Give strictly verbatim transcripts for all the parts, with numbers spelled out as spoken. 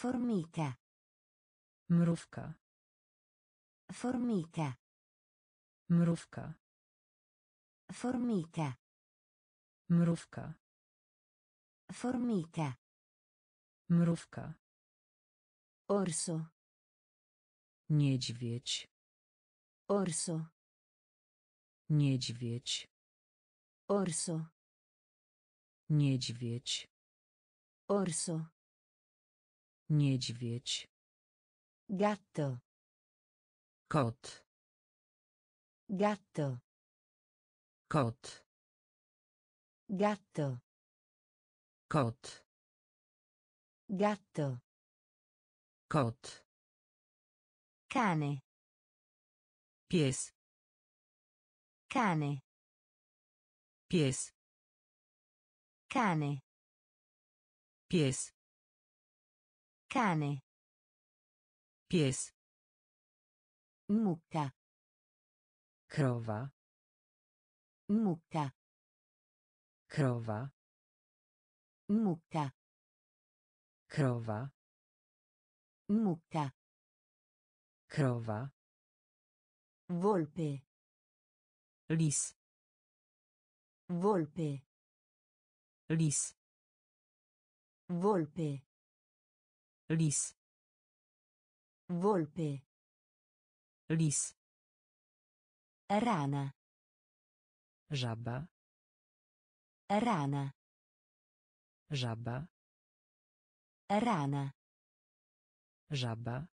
Formica. Mrówka. Formica. Mrówka. Formica. Mrówka. Formica. Mrówka. Orso. Niedźwiedź. Orso. Niedźwiedź. Orso. Niedźwiedź. Orso. Niedźwiedź. Gatto. Kot. Gatto. Kot. Gatto. Kot. Gatto. Kot. Cane. Pies. Cane. Pies. Cane. Pies. Cane. Pies. Mucca. Krowa. Mucca. Krowa. Mucca. Krowa. Mucca. Krowa. Volpe. Lis. Volpe. Lis. Volpe. Lis. Volpe. Lis. Rana. Żaba. Rana. Żaba. Rana. Żaba.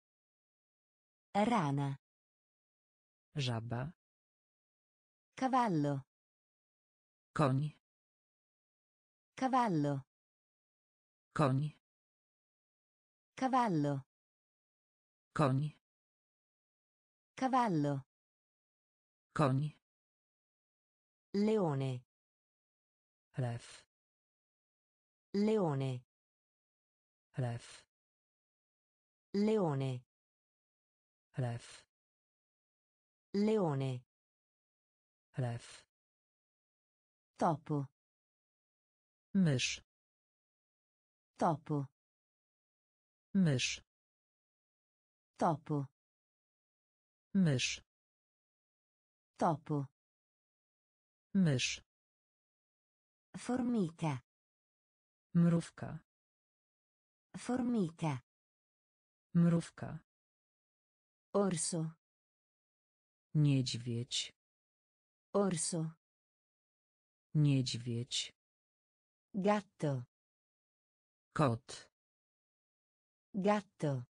Rana. Żaba. Cavallo. Koń. Cavallo. Koń. Cavallo. Koń. Cavallo. Koń. Leone. Lew. Leone. Lew. Leone. Lew. Leone. Lew. Topo. Mysz. Topo. Mysz. Topo. Mysz. Topo. Mysz. Formica. Mrówka. Formica. Mrówka. Orso. Niedźwiedź. Orso. Niedźwiedź. Gatto. Kot. Gatto.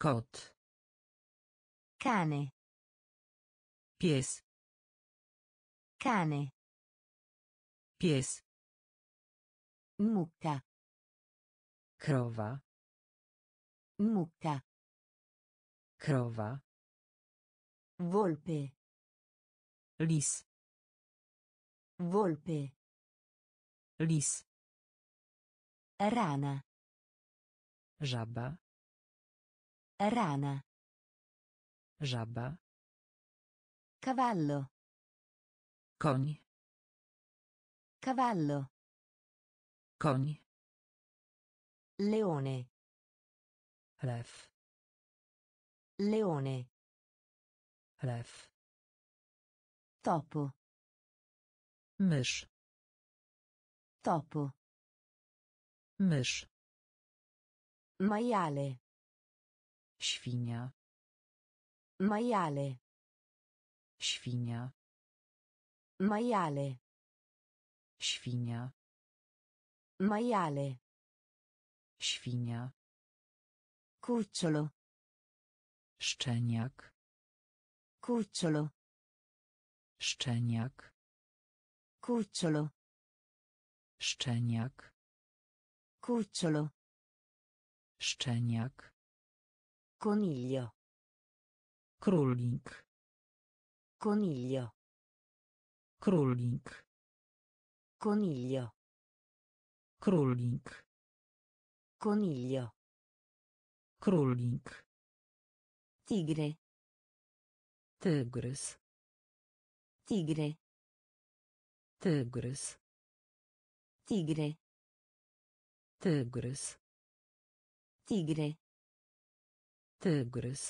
Kot. Cane. Pies. Cane. Pies. Mucca. Krowa. Mucca. Krowa. Volpe. Lis. Volpe. Lis. Rana. Żaba. Rana. Żaba. Cavallo. Koń. Cavallo. Koń. Leone. Lew. Leone. Lew. Topo. Mysz. Topo. Mysz. Maiale. Świnia. Maiale. Świnia. Maiale. Świnia. Maiale. Świnia. Cucciolo. Szczeniak. Cucciolo. Szczeniak. Cucciolo. Szczeniak. Cucciolo. Szczeniak. Coniglio. Królik. Coniglio. Królik. Coniglio. Królik. Coniglio. Królik. Tigre. Tygrys. Tigre. Tygrys. Tigre. Tygrys. Tigre. Tygrys.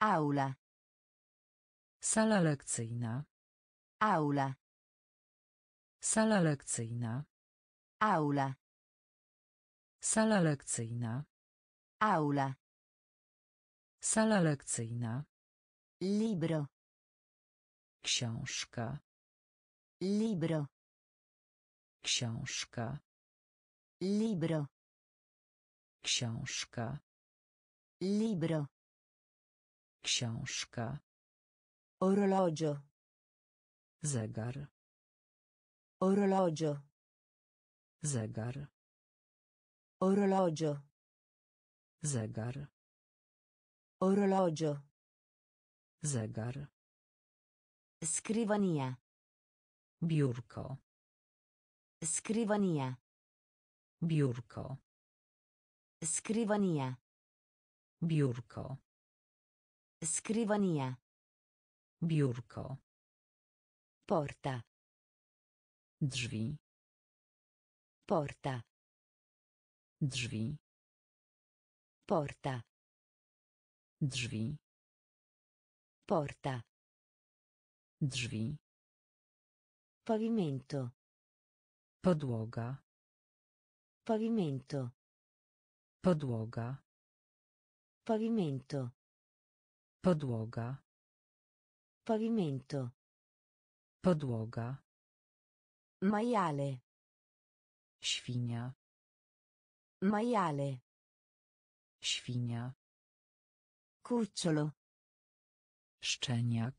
Aula. Sala lekcyjna. Aula. Sala lekcyjna. Aula. Sala lekcyjna. Aula. Sala lekcyjna. Libro. Książka. Libro. Książka. Libro. Książka. Libro. Książka. Orologio. Zegar. Orologio. Zegar. Orologio. Zegar. Orologio. Zegar. Scrivania. Biurko. Scrivania. Biurko. Scrivania. Biurko. Scrivania. Biurko. Porta. Drzwi. Porta. Drzwi. Porta. Drzwi. Porta. Drzwi. Pavimento. Podłoga. Pavimento. Podłoga. Pavimento. Podłoga. Pavimento. Podłoga. Maiale. Świnia. Maiale. Świnia. Cucciolo. Szczeniak.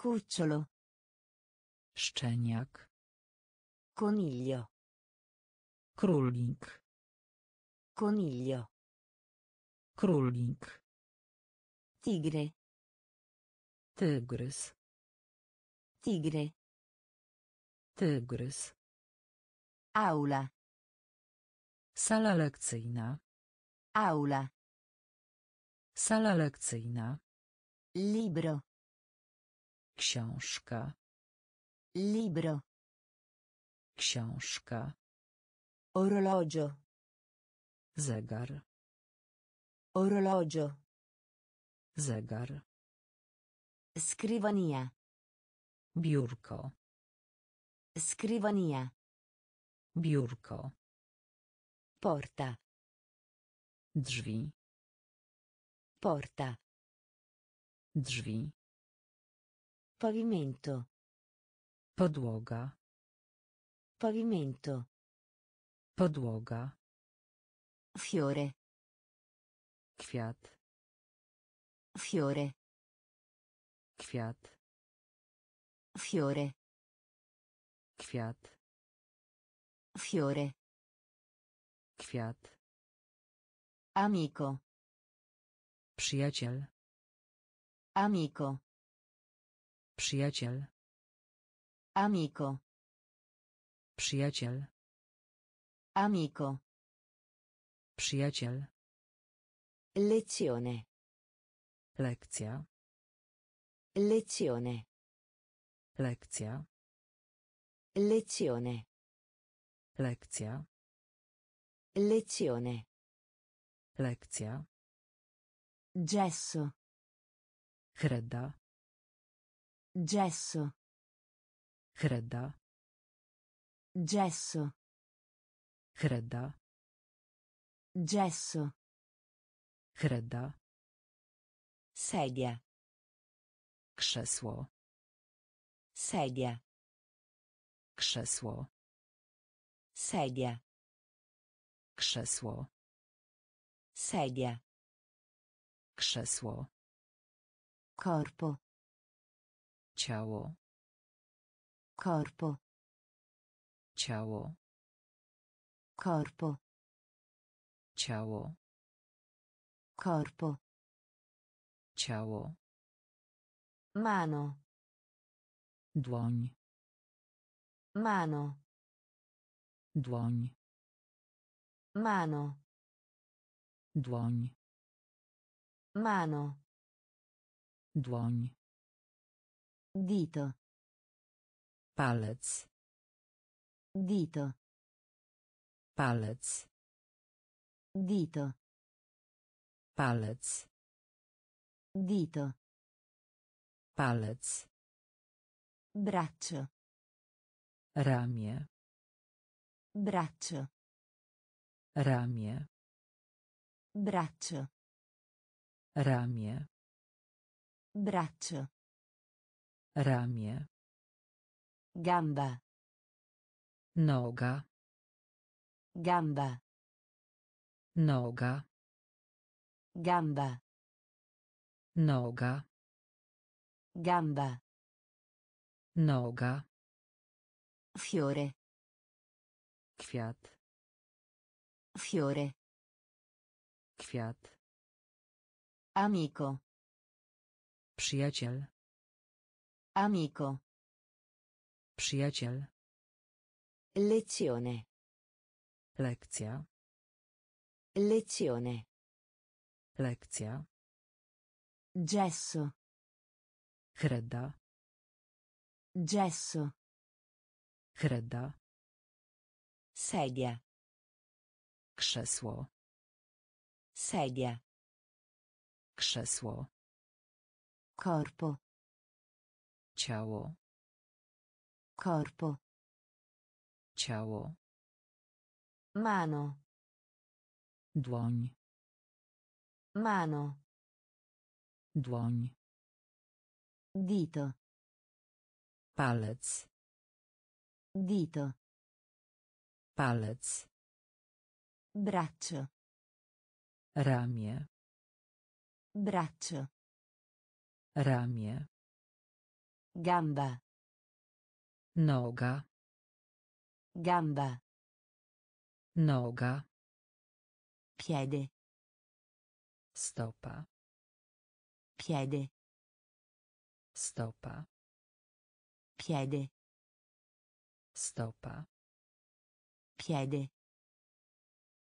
Cucciolo. Szczeniak. Coniglio. Królik. Coniglio. Królik. Tigre. Tygrys. Tigre. Tygrys. Aula. Sala lekcyjna. Aula. Sala lekcyjna. Libro. Książka. Libro. Książka. Orologio. Zegar. Orologio. Zegar. Scrivania. Biurko. Scrivania. Biurko. Porta. Drzwi. Porta. Drzwi. Pavimento. Podłoga. Pavimento. Podłoga. Fiore. Kwiat. Fiore. Kwiat. Fiore. Kwiat. Fiore. Kwiat. Amico. Przyjaciel. Amico. Przyjaciel. Amico. Przyjaciel. Amico. Przyjaciel. Lezione. Lekcja. Lezione. Lekcja. Lezione. Lekcja. Lezione. Lekcja. Gesso. Credda. Gesso. Credda. Gesso. Credda. Gesso. Credda. Sedia. Krzesło. Sedia. Krzesło. Sedia. Krzesło. Sedia. Krzesło. Corpo. Ciało. Corpo. Ciało. Corpo. Ciało. Corpo. Ciało. Mano. Dłoń. Mano. Dłoń. Mano. Dłoń. Mano. Dłoń. Dito. Palec. Dito. Palec. Dito. Palec. Dito. Palec. Braccio. Ramię. Braccio. Ramię. Braccio. Ramię. Braccio. Ramię. Gamba. Noga. Gamba. Noga. Gamba. Noga. Gamba. Noga. Fiore. Kwiat. Fiore. Kwiat. Amico. Przyjaciel. Amico. Przyjaciel. Lezione. Lekcja. Lezione. Lekcja. Gesso. Credda. Gesso. Credda. Sedia. Krzesło. Sedia. Krzesło. Corpo. Ciało. Corpo. Ciało. Mano. Dłoń. Mano. Dłoń. Dito. Palec. Dito. Palec. Braccio. Ramię. Braccio. Ramię. Gamba. Noga. Gamba. Noga. Piede. Stopa. Piede. Stopa. Piede. Stopa. Piede.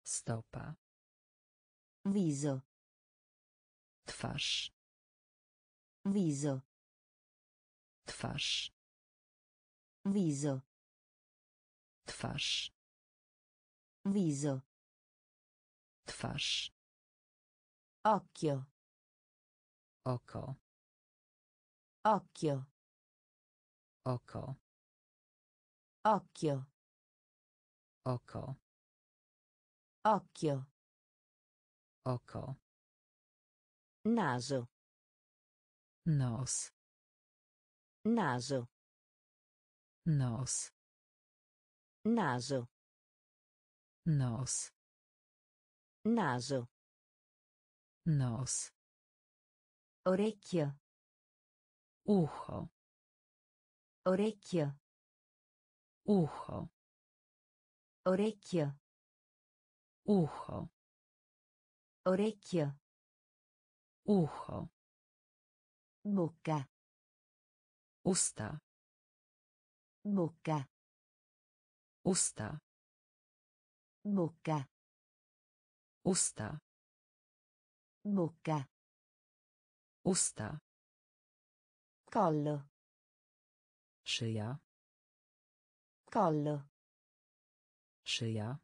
Stopa. Viso. Twarz. Viso. Twarz. Viso. Twarz. Viso. Twarz. Occhio. Oko. Occhio. Oko. Occhio. Oko. Occhio. Oko. Naso. Nos. Naso. Nos. Naso. Nos. Naso. Nos. Orecchio. Ucho. Orecchio. Ucho. Orecchio. Ucho. Orecchio. Ucho. Bocca. Usta. Bocca. Usta. Bocca. Usta. Bocca. Usta. Collo. Szyja. Collo. Szyja.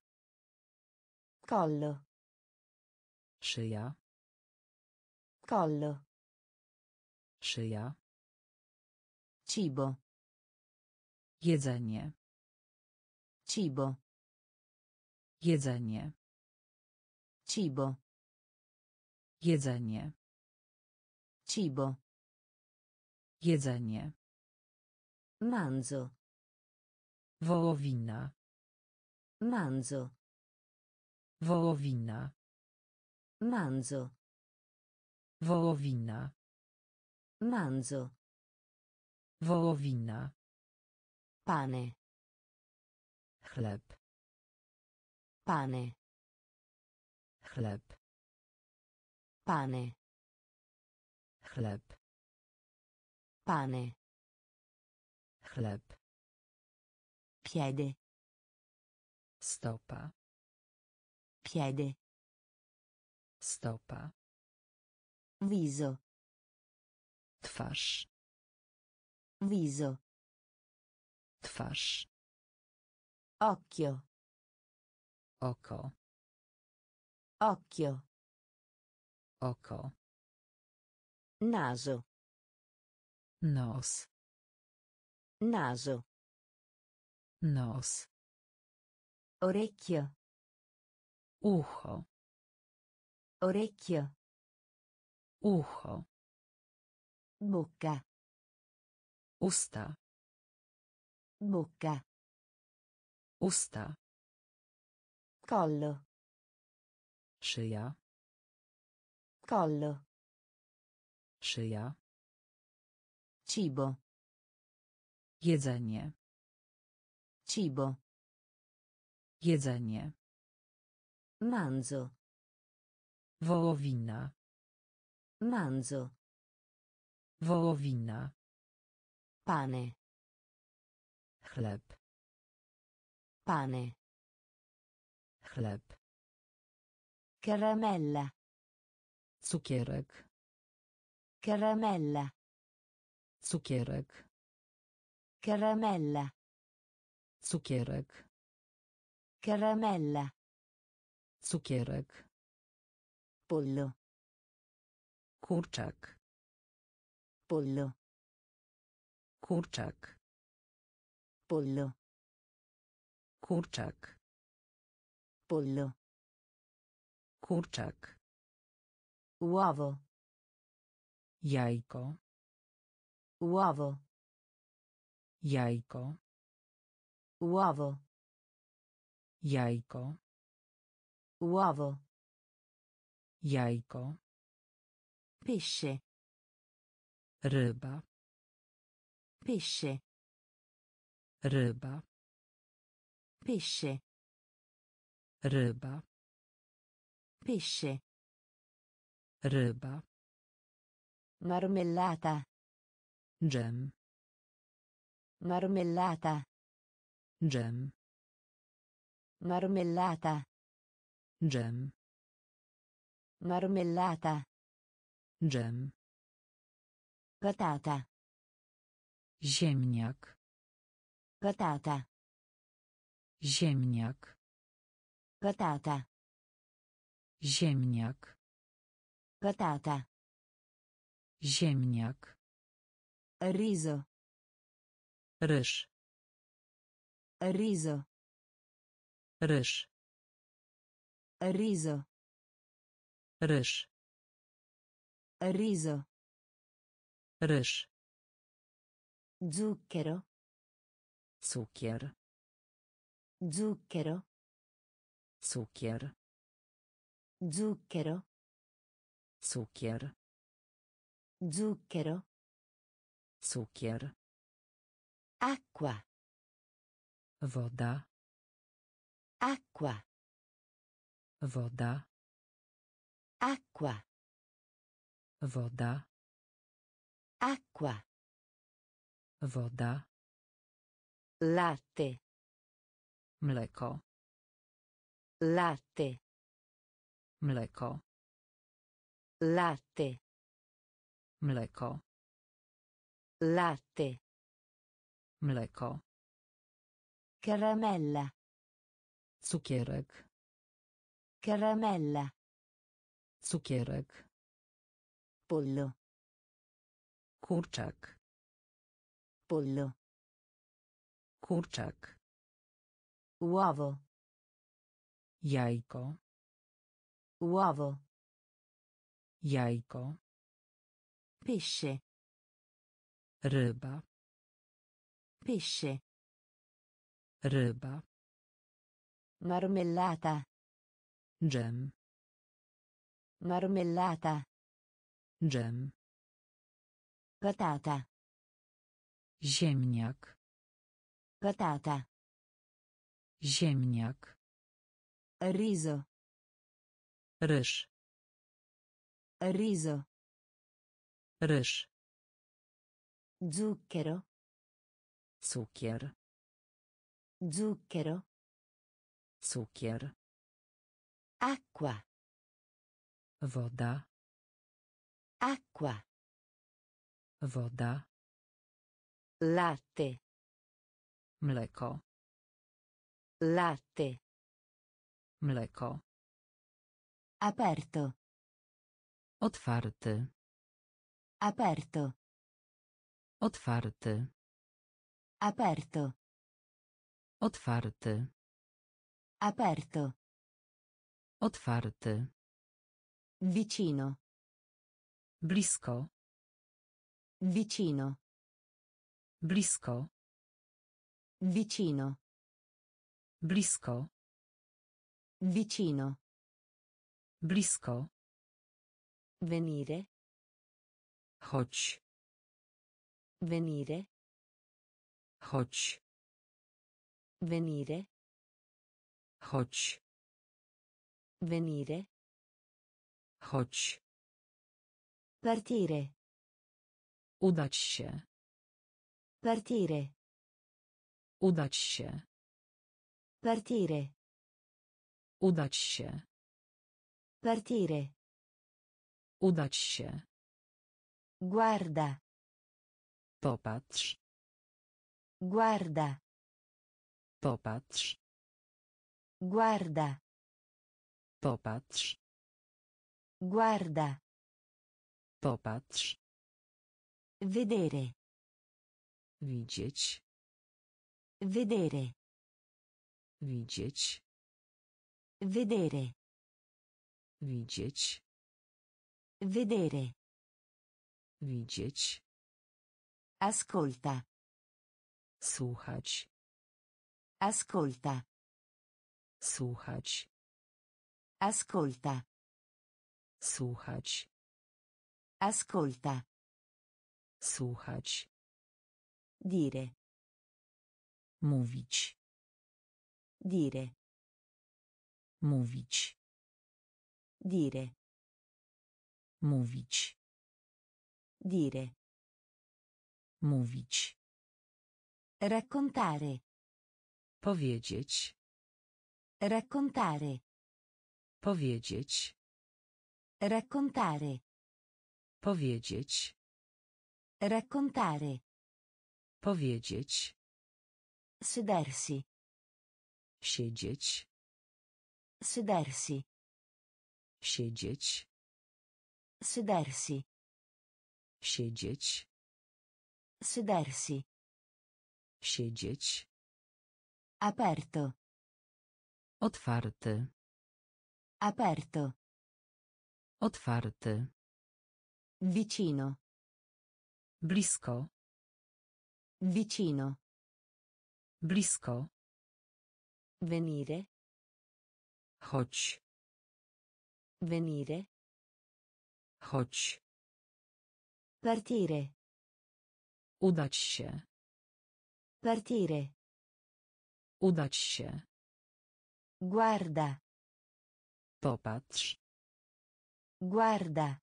Collo. Szyja. Collo. Szyja. Cibo. Jedzenie. Cibo. Jedzenie. Cibo. Jedzenie. Cibo. Jedzenie. Manzo. Wołowina. Manzo. Wołowina. Manzo. Wołowina. Manzo. Wołowina. Pane. Chleb. Pane. Chleb. Pane. Chleb. Pane. Chleb. Piede. Stopa. Piede. Stopa. Viso. Twarz. Viso. Twarz. Occhio. Oko. Occhio. Oko. Naso. Nos. Naso. Nos. Orecchio. Ucho. Orecchio. Ucho. Bocca. Usta. Bocca. Usta. Collo. Szyja. Collo. Szyja. Cibo. Jedzenie. Cibo. Jedzenie. Manzo. Wołowina. Manzo. Wołowina. Pane. Chleb. Pane. Chleb. Caramella. Cukierek. Caramella. Cukierek. Caramella. Cukierek. Caramella. Cukierek. Pollo. Kurczak. Pollo. Kurczak. Pollo. Kurczak. Pollo. Kurczak. Uovo. Jajko. Uovo. Jajko. Uovo. Jajko. Uovo. Jajko. Pesce. Ryba. Pesce. Ryba. Pesce. Ryba. Pesce. Ryba. Marmellata. Dżem. Marmellata. Dżem. Marmellata. Dżem. Marmellata. Dżem. Patata. Ziemniak. Patata. Ziemniak. Patata. Ziemniak. Patata. Ziemniak. Riso. Ryż. Riso. Ryż. Riso. Ryż. Riso. Ryż. Zucchero. Cukier. Zucchero. Cukier. Zucchero. Cukier. Zucchero. Cukier. Acqua. Woda. Acqua. Woda. Acqua. Woda. Acqua. Woda. Latte. Mleko. Latte. Mleko. Latte. Mleko. Latte. Mleko. Caramella. Cukierek. Caramella. Cukierek. Pollo. Kurczak. Pollo. Kurczak. Uovo. Jajko. Uovo. Jajko. Pesce. Ryba. Pesce. Ryba. Marmellata. Dżem. Marmellata. Dżem. Patata. Ziemniak. Patata. Ziemniak. Riso. Ryż. Riso. Ryż. Zucchero. Cukier. Zucchero. Cukier. Acqua. Woda. Acqua. Woda. Latte. Mleko. Latte. Mleko. Aperto. Otwarty. Aperto. Otwarty. Aperto. Otwarty. Aperto. Otwarty. Vicino. Blisko. Vicino. Blisko. Vicino. Blisko. Vicino. Blisko. Venire. Chodź. Venire. Chodź. Venire. Chodź. Venire. Chodź. Partire. Udać się. Partire. Udać się. Partire. Udać się. Partire. Udać się. Guarda. Popatrz. Guarda. Popatrz. Guarda. Popatrz. Guarda. Popatrz. Vedere. Widzieć. Vedere. Widzieć. Vedere. Widzieć. Vedere. Widzieć. Ascolta. Słuchać. Ascolta. Słuchać. Ascolta. Słuchać. Ascolta. Słuchać. Dire. Mówić. Dire. Mówić. Dire. Mówić. Dire. Mówić. Raccontare. Powiedzieć. Raccontare. Powiedzieć. Raccontare. Powiedzieć. Raccontare. Powiedzieć. Sedersi. Siedzieć. Sedersi. Siedzieć. Sedersi. Siedzieć. Sedersi. Siedzieć. Aperto. Otwarty. Aperto. Otwarty. Vicino. Blisko. Vicino. Blisko. Venire. Chodź. Venire. Chodź. Partire. Udać się. Partire. Udać się. Guarda. Popatrz. Guarda.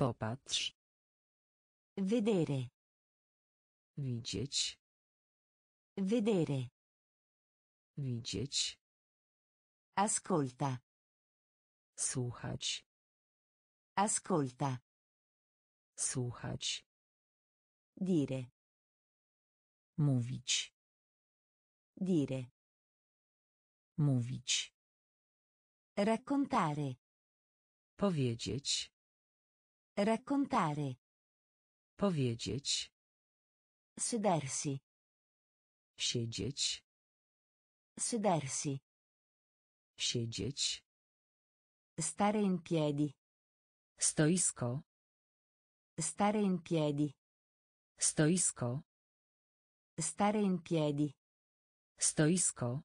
Popatrz. Vedere. Widzieć. Vedere. Widzieć. Ascolta. Słuchać. Ascolta. Słuchać. Dire. Mówić. Dire. Mówić. Raccontare. Powiedzieć. Raccontare. Powiedzieć. Sedersi. Siedzieć. Sedersi. Siedzieć. Stare in piedi. Stoisko. Stare in piedi. Stoisko. Stare in piedi. Stoisko.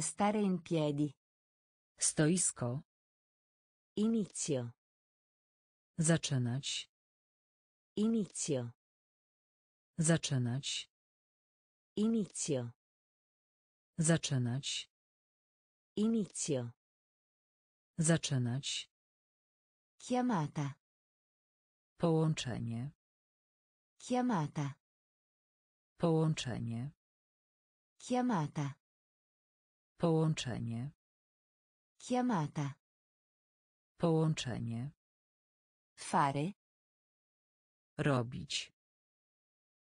Stare in piedi. Stoisko. Inizio. Zaczynać. Inizio. Zaczynać. Inizio. Zaczynać. Inizio. Zaczynać. Chiamata. Połączenie. Chiamata. Połączenie. Chiamata. Połączenie. Chiamata. Połączenie. Fare. Robić.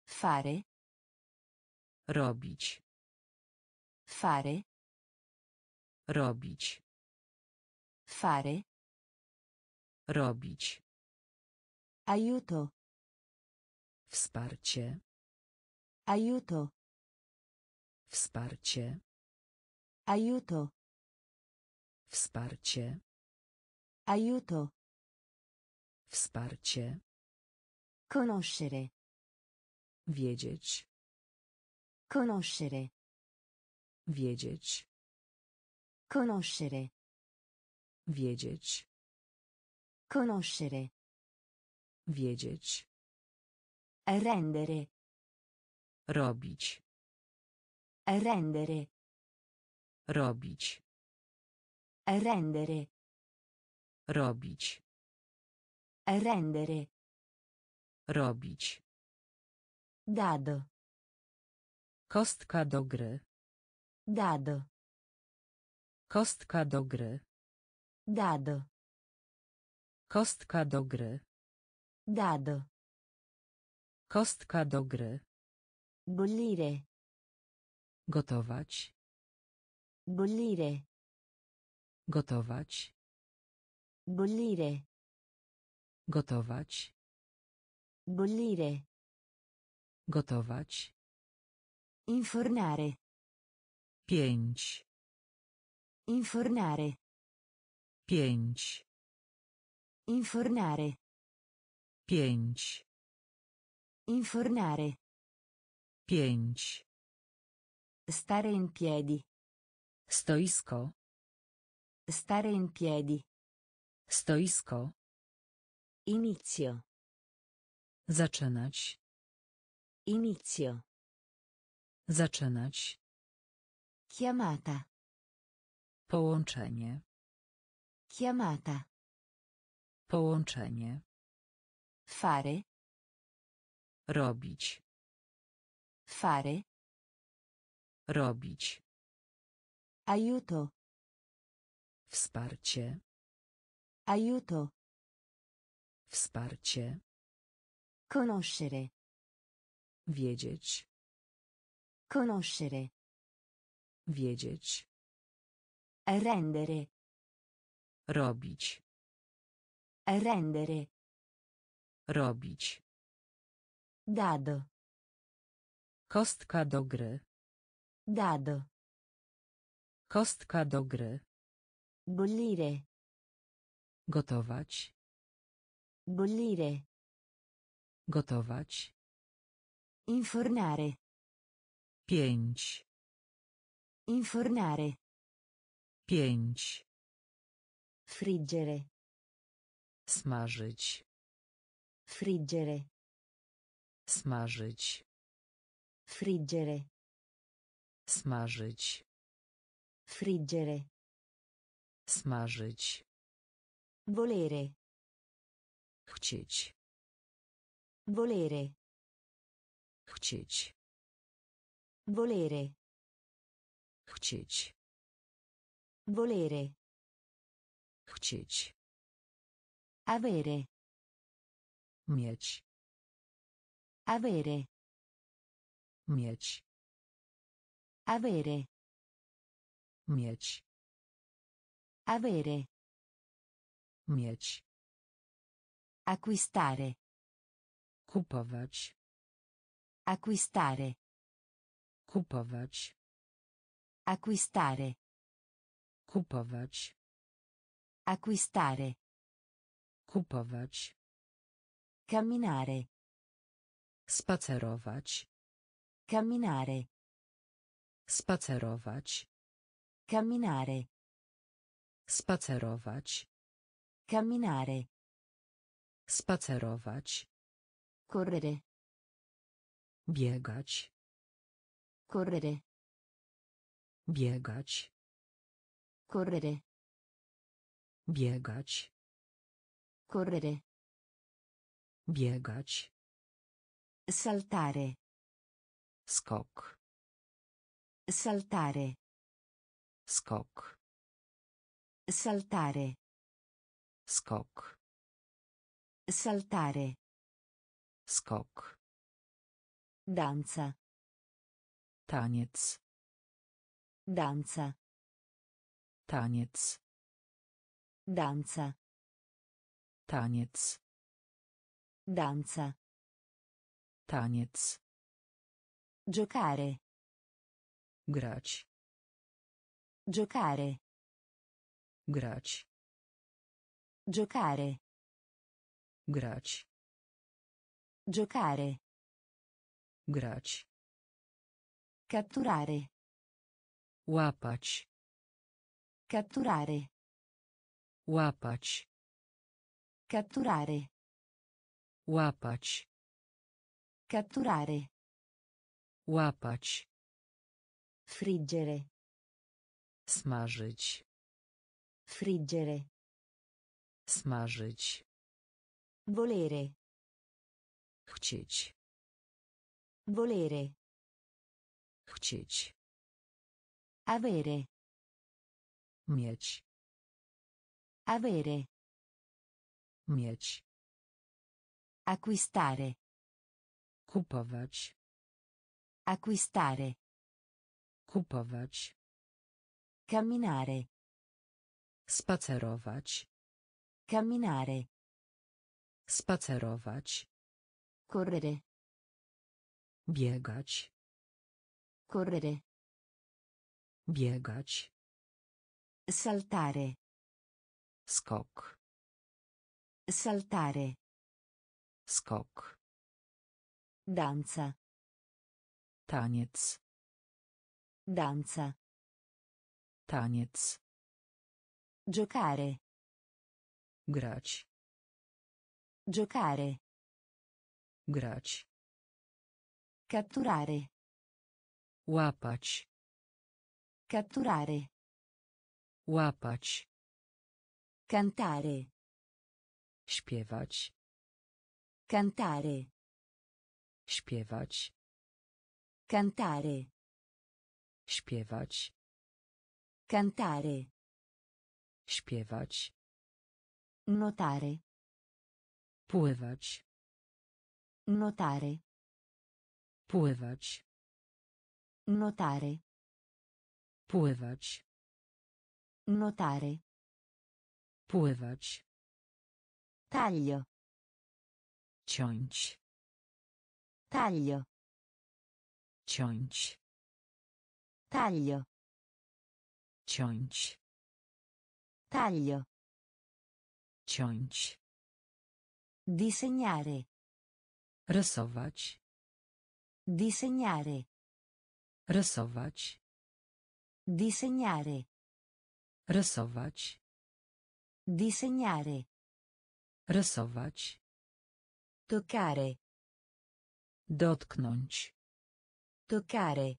Fare. Robić. Fare. Robić. Fare. Robić. Aiuto. Wsparcie. Aiuto. Wsparcie. Aiuto. Wsparcie. Aiuto. Wsparcie. Conoscere. Wiedzieć. Conoscere. Wiedzieć. Conoscere. Wiedzieć. Conoscere. Wiedzieć. Rendere. Robić. Rendere. Robić. Rendere. Robić. Rendere. Robić. Dado. Kostka do gry. Dado. Kostka do gry. Dado. Kostka do gry. Dado. Kostka do gry. Bollire. Gotować. Bollire. Gotować. Bollire. Gotować. Bollire. Gotować. Infornare. Pięć. Infornare. Pięć. Infornare. Pięć. Infornare. Pięć. Stare in piedi. Stoisko. Stare in piedi. Stoisko. Inizio. Zaczynać. Inizio. Zaczynać. Chiamata. Połączenie. Chiamata. Połączenie. Fare. Robić. Fare. Robić. Aiuto. Wsparcie. Aiuto. Wsparcie. Conoscere. Wiedzieć. Conoscere. Wiedzieć. Rendere. Robić. Rendere. Robić. Dado. Kostka do gry. Dado. Kostka do gry. Bollire. Gotować. Bollire. Gotować. Infornare. Pięć. Infornare. Pięć. Friggere. Smażyć. Friggere. Smażyć. Friggere. Smażyć. Friggere. Smażyć. Volere. Chcieć. Volere. Chcieć. Volere. Chcieć. Volere. Chcieć. Avere. Mieć. Avere. Mieć. Avere. Mieć. Avere. Mieć. Acquistare. Kupować. Acquistare. Kupować. Acquistare. Kupować. Acquistare. Kupować. Camminare. Spacerować. Camminare. Spacerować. Camminare. Spacerować. Camminare. Spacerować. Correre. Biegać. Correre. Biegać. Correre. Biegać. Correre. Biegać. Saltare. Skok. Saltare. Skok. Saltare. Skok. Saltare. Skok. Danza. Taniec. Danza. Taniec. Danza. Taniec. Danza. Taniec. Giocare. Grać. Giocare. Grać. Giocare. Grać. Giocare. Grać. Catturare. Łapać. Catturare. Łapać. Catturare. Łapać. Catturare. Łapać. Friggere. Smażyć. Friggere. Smażyć. Volere. Chcieć. Volere. Chcieć. Avere. Mieć. Avere. Mieć. Acquistare. Kupować. Acquistare. Kupować. Camminare. Spacerować. Camminare. Spacerować. Correre. Biegać. Correre. Biegać. Saltare. Skok. Saltare. Skok. Danza. Taniec. Danza. Taniec. Giocare. Grać. Giocare. Grać. Catturare. Łapać. Catturare. Łapać. Cantare. Śpiewać. Cantare. Śpiewać. Cantare. Śpiewać. Cantare. Śpiewać. Nuotare. Pływać. Nuotare. Pływać. Nuotare. Pływać. Nuotare. Pływać. Taglio. Ciąć. Taglio. Ciąć. Taglio. Ciąć. Taglio. Ciąć. Disegnare. Rysować. Disegnare. Rysować. Disegnare. Rysować. Disegnare. Rysować. Toccare. Dotknąć. Toccare.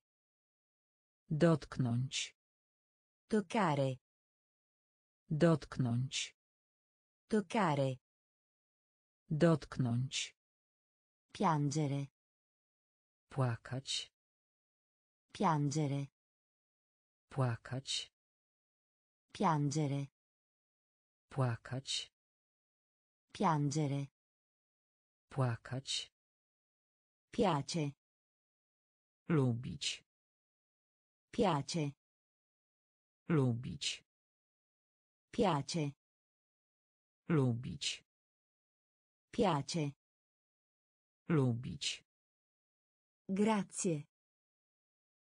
Dotknąć. Toccare. Dotknąć. Toccare. Dotknąć. Piangere. Płakać. Piangere. Płakać. Piangere. Płakać. Piangere. Płakać. Piace. Lubić. Piace. Lubić. Piace. Lubić. Piace. Lubić. Grazie.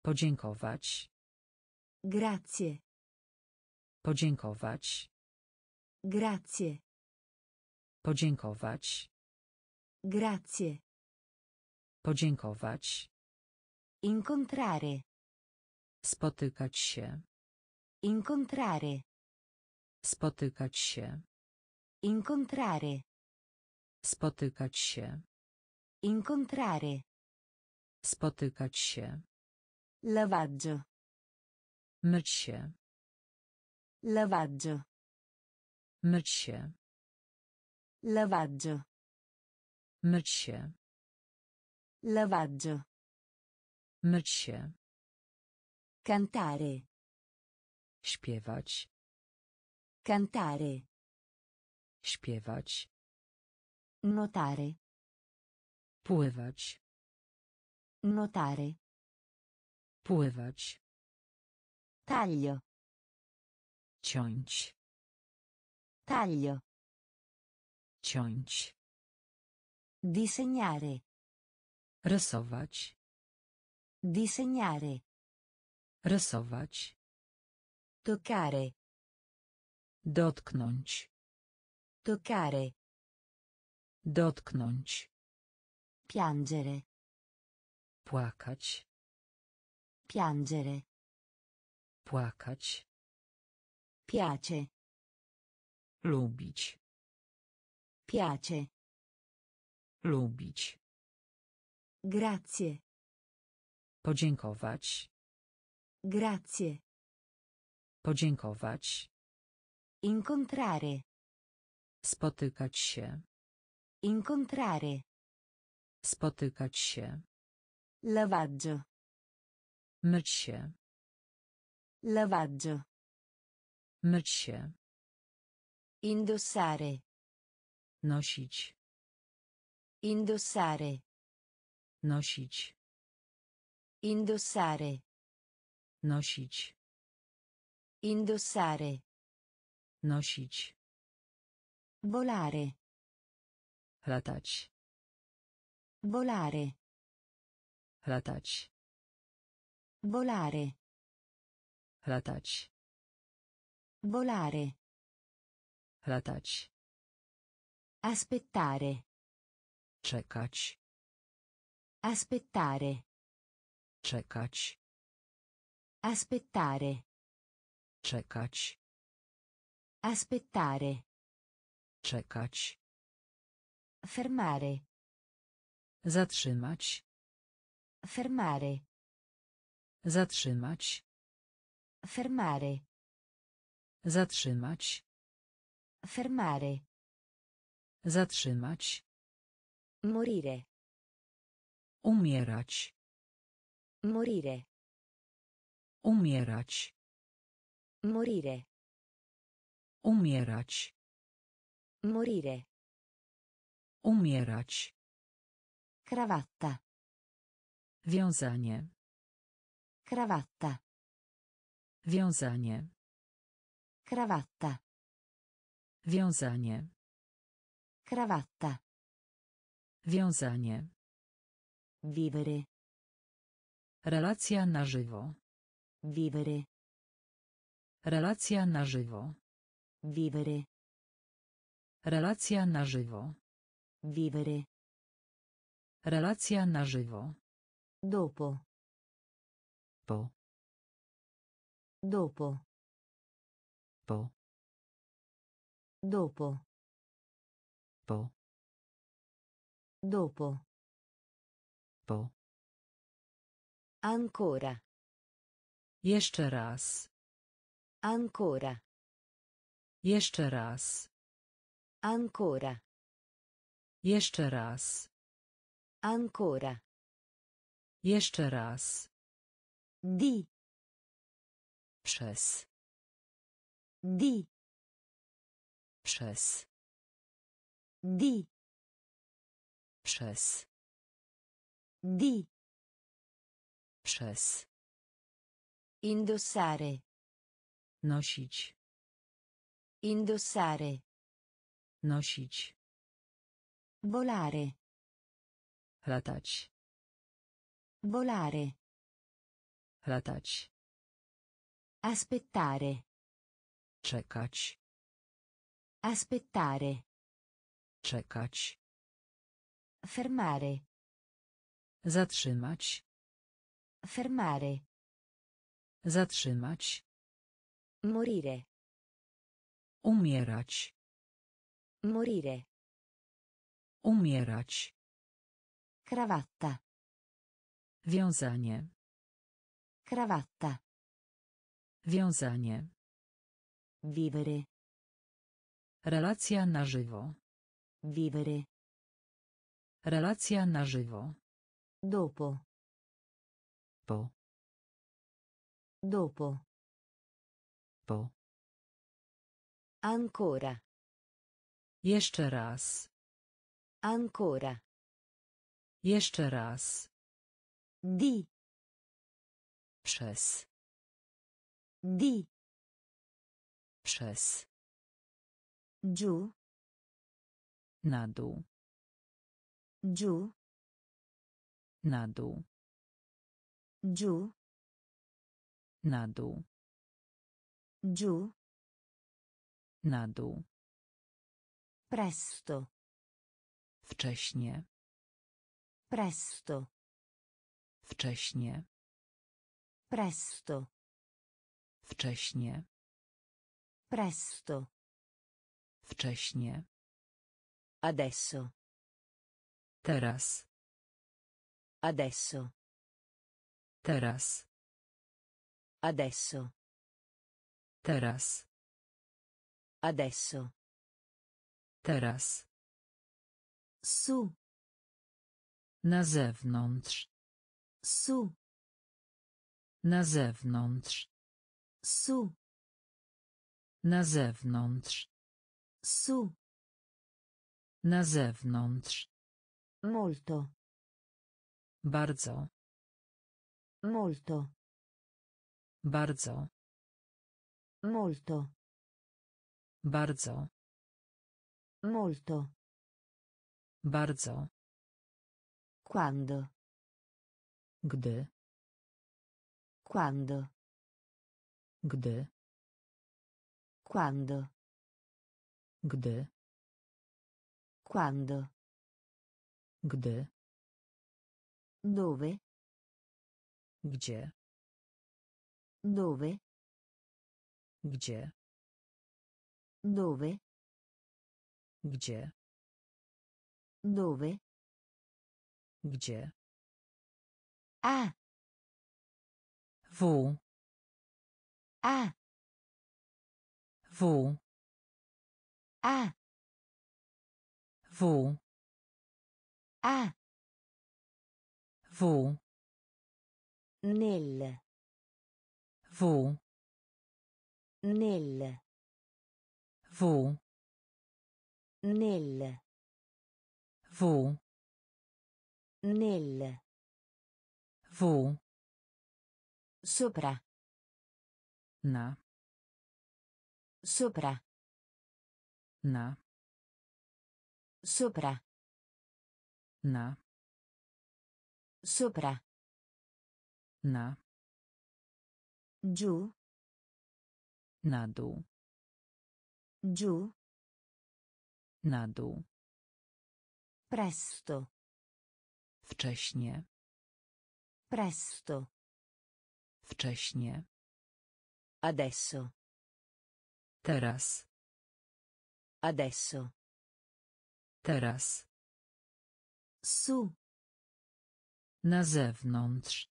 Podziękować. Grazie. Podziękować. Grazie. Podziękować. Grazie. Podziękować. Incontrare. Spotykać się. Incontrare. Spotykać się. Incontrare. Spotykać się. Incontrare. Spotykać się. Lavaggio. Myć się. Lavaggio. Myć się. Lavaggio. Myć się. Lavaggio. Myć się. Cantare. Śpiewać. Cantare. Śpiewać. Nuotare. Pływać. Nuotare. Pływać. Taglio. Ciąć. Taglio. Ciąć. Disegnare. Rysować. Disegnare. Rysować. Toccare. Dotknąć. Toccare. Dotknąć. Piangere. Płakać. Piangere. Płakać. Piace. Lubić. Piace. Lubić. Grazie. Podziękować. Grazie. Podziękować. Incontrare. Spotykać się. Incontrare. Spotykać się. Lavaggio. Myć się. Lavaggio. Myć się. Indossare. Nosić. Indossare. Nosić. Indossare. Nosić. Indossare. Nosić. Volare. Latać. Volare. Latać. Volare. Latać. Volare. Latać. Aspettare. Czekać. Aspettare. Czekać. Aspettare. Czekać. Aspettare. Czekać. Fermare. Zatrzymać. Fermare. Zatrzymać. Fermare. Zatrzymać. Fermare. Zatrzymać. Morire. Umierać. Morire. Umierać. Morire. Umierać. Morire. Umierać. Krawatta. Wiązanie. Krawatta. Wiązanie. Krawatta. Wiązanie. Krawatta. Wiązanie. Vivere. Relacja na żywo. Vivere. Relacja na żywo. Vivere. Relacja na żywo. Vivere. Relacja na żywo. Dopo. Po. Dopo. Po. Dopo. Po. Dopo. Po. Ancora. Jeszcze raz. Ancora. Jeszcze raz. Ancora. Jeszcze raz. Ancora. Jeszcze raz. Di. Przez. Di. Przez. Di. Przez. Di. Przez. Indossare. Nosić. Indossare. Nosić. Volare. Latać. Volare. Latać. Aspettare. Czekać. Aspettare. Czekać. Fermare. Zatrzymać. Fermare. Zatrzymać. Morire. Umierać. Morire. Umierać. Krawatta. Wiązanie. Krawatta. Wiązanie. Vivere. Relacja na żywo. Vivere. Relacja na żywo. Dopo. Po. Dopo. Po. Ancora. Jeszcze raz. Ancora. Jeszcze raz. Di. Przez. Di. Przez. Giù. Na dół. Giù. Na dół. Giù. Na dół. Giù. Na dół. Presto. Wcześnie. Presto. Wcześnie. Presto. Wcześnie. Presto. Wcześnie. Adesso. Teraz. Adesso. Teraz. Adesso. Teraz. Adesso. Teraz. Su. Na zewnątrz. Su. Na zewnątrz. Su. Na zewnątrz. Su. Na zewnątrz. Molto. Bardzo. Molto. Bardzo. Molto. Bardzo. Molto. Bardzo. Quando. Gdy. Quando. Gdy. Quando. Gdy. Quando. Gdy. Dove. Gdzie. Dove. Gdzie. Dove. Gdzie. Dove. Gdzie. A. W. A. W. A. W. A. W. Nel. W. Nel. W. Nel. W. Nel. W. Sopra. Na. Sopra. Na. Sopra. Na. Sopra. Na. Giù. Na dół. Giù. Na dół. Presto. Wcześnie. Presto. Wcześnie. Adesso. Teraz. Adesso. Teraz. Su. Na zewnątrz.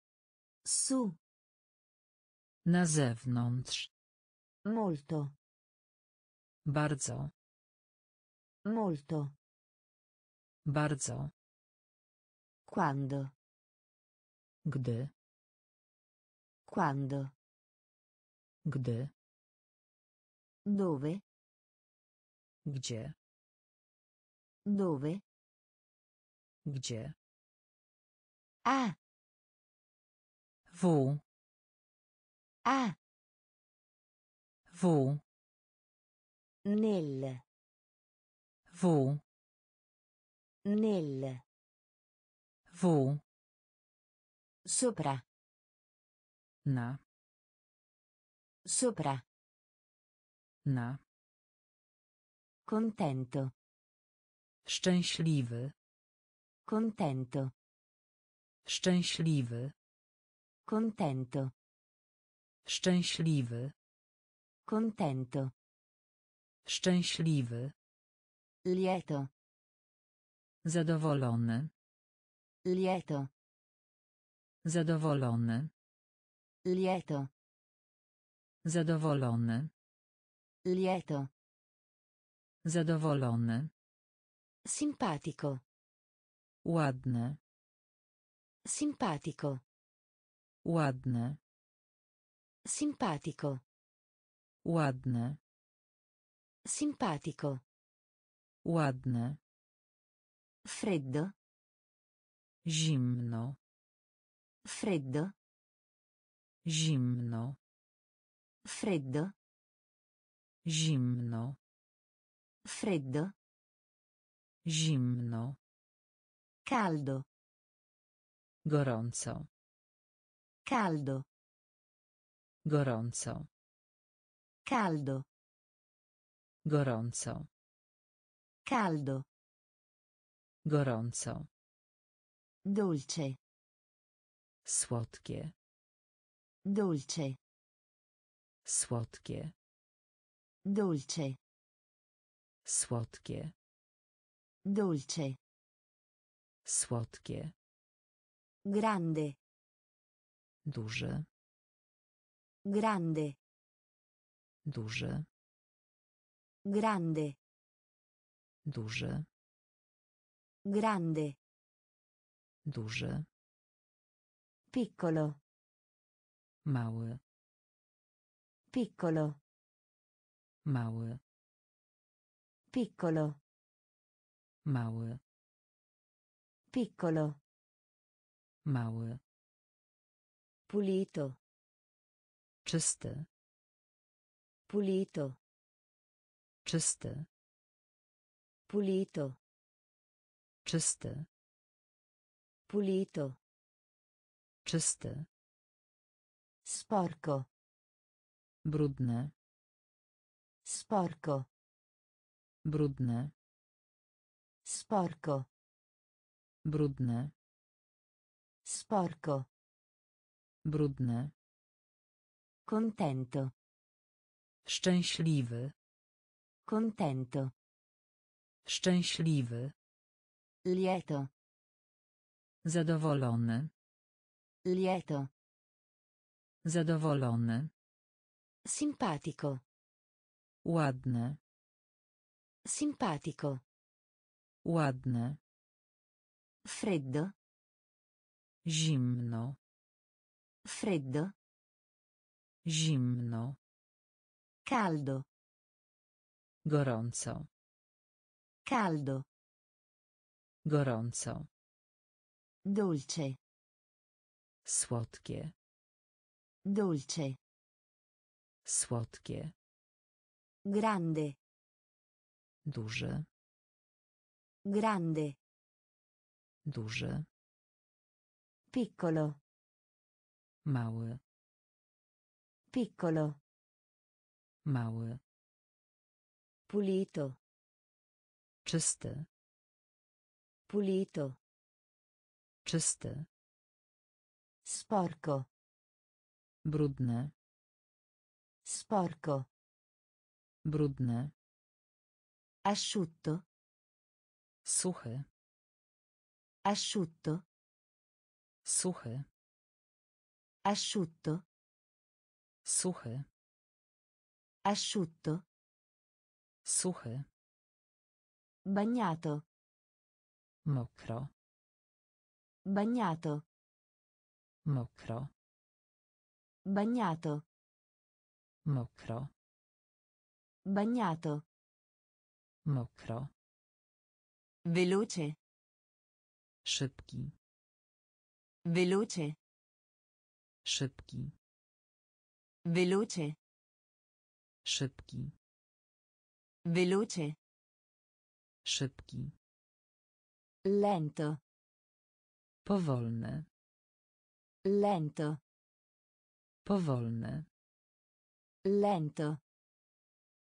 Su. Na zewnątrz. Molto. Bardzo. Molto. Bardzo. Quando. Gdy. Quando. Gdy. Dove. Gdzie. Dove. Gdzie. A. W. A. W. Nel. W. Nel. W. Sopra. Na. Sopra. Na. Contento. Szczęśliwy. Contento. Szczęśliwy. Contento. Szczęśliwy. Contento. Szczęśliwy. Lieto. Zadowolony. Lieto. Zadowolony. Lieto. Zadowolony. Lieto. Zadowolony. Simpatico. Ładne. Simpatico. Ładne. Simpatico. Ładne. Simpatico. Ładne. Freddo. Zimno. Freddo. Zimno. Freddo. Zimno. Freddo. Zimno. Caldo. Gorąco. Caldo. Gorąco. Caldo. Gorąco. Caldo. Gorąco. Dolce. Słodkie. Dolce. Słodkie. Dolce. Słodkie. Dolce. Słodkie. Grande. Duże. Grande. Duże. Grande. Duże. Grande. Duże. Piccolo. Mały. Piccolo. Mały. Piccolo. Mały. Piccolo. Mały. Pulito. Czysty. Pulito. Czysty. Pulito. Czysty. Pulito. Czysty. Sporco. Brudne. Sporco. Brudne. Sporco. Brudne. Sporco. Brudne. Contento. Szczęśliwy. Contento. Szczęśliwy. Lieto. Zadowolony. Lieto. Zadowolony. Simpatico. Ładne. Simpatico. Ładne. Freddo. Zimno. Freddo. Zimno. Caldo. Gorąco. Caldo. Gorąco. Dolce. Słodkie. Dolce. Słodkie. Grande. Duże. Grande. Duże. Piccolo. Mały. Piccolo. Mały. Pulito. Czysty. Pulito. Czysty. Sporco. Brudne. Sporco. Brudne. Asciutto. Suchy. Asciutto. Suchy. Asciutto. Suchy. Asciutto. Suchy. Bagnato. Mokro. Bagnato. Mokro. Bagnato. Mokro. Bagnato. Mokro. Veloce. Szybki. Veloce. Szybki. Veloce. Szybki. Veloce. Szybki. Lento. Powolne. Lento. Powolne. Lento.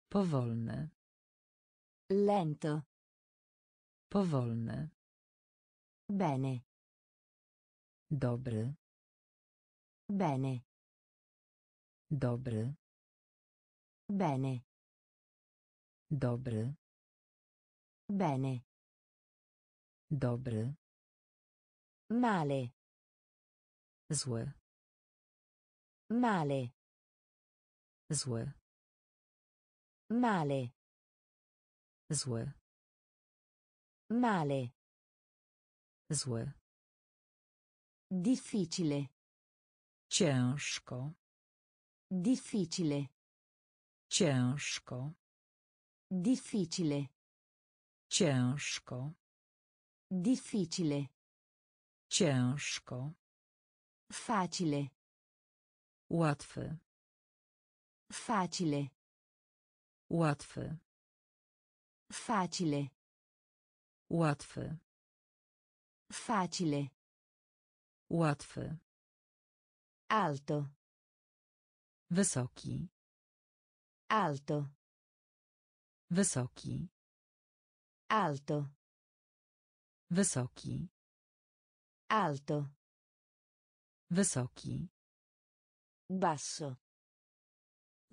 Powolne. Lento. Powolne. Bene. Dobry. Bene. Dobry. Bene. Dobry. Bene. Dobry. Male. Zły. Male. Zły. Male. Zły. Male. Zły. Difficile. Ciężko. Difficile. Ciężko. Difficile. Ciężko. Difficile. Ciężko. Facile. Łatwy. Facile. Łatwy. Facile. Łatwy. Facile. Łatwy. Alto. Wysoki. Alto. Wysoki. Alto. Wysoki. Alto. Wysoki. Basso.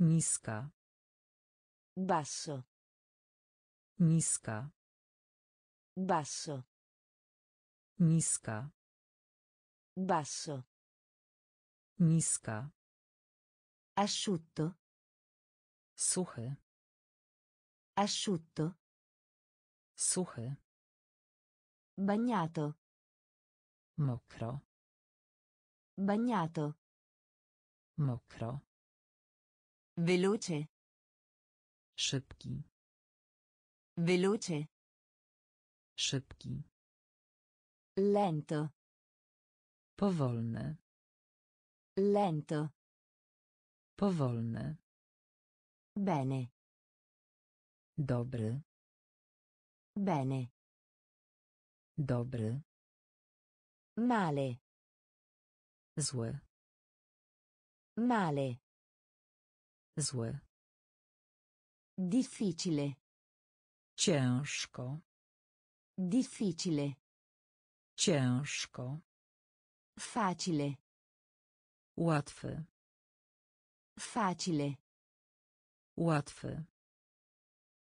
Niska. Basso. Niska. Basso. Niska. Basso. Niska. Asciutto. Suchy. Asciutto. Suchy. Bagnato. Mokro. Bagnato. Mokro. Veloce. Szybki. Veloce. Szybki. Lento. Powolny. Lento. Powolny. Bene. Dobry. Bene. Dobry. Male. Zły. Male. Zły. Difficile. Ciężko. Difficile. Ciężko. Facile. Łatwy. Facile. Łatwy.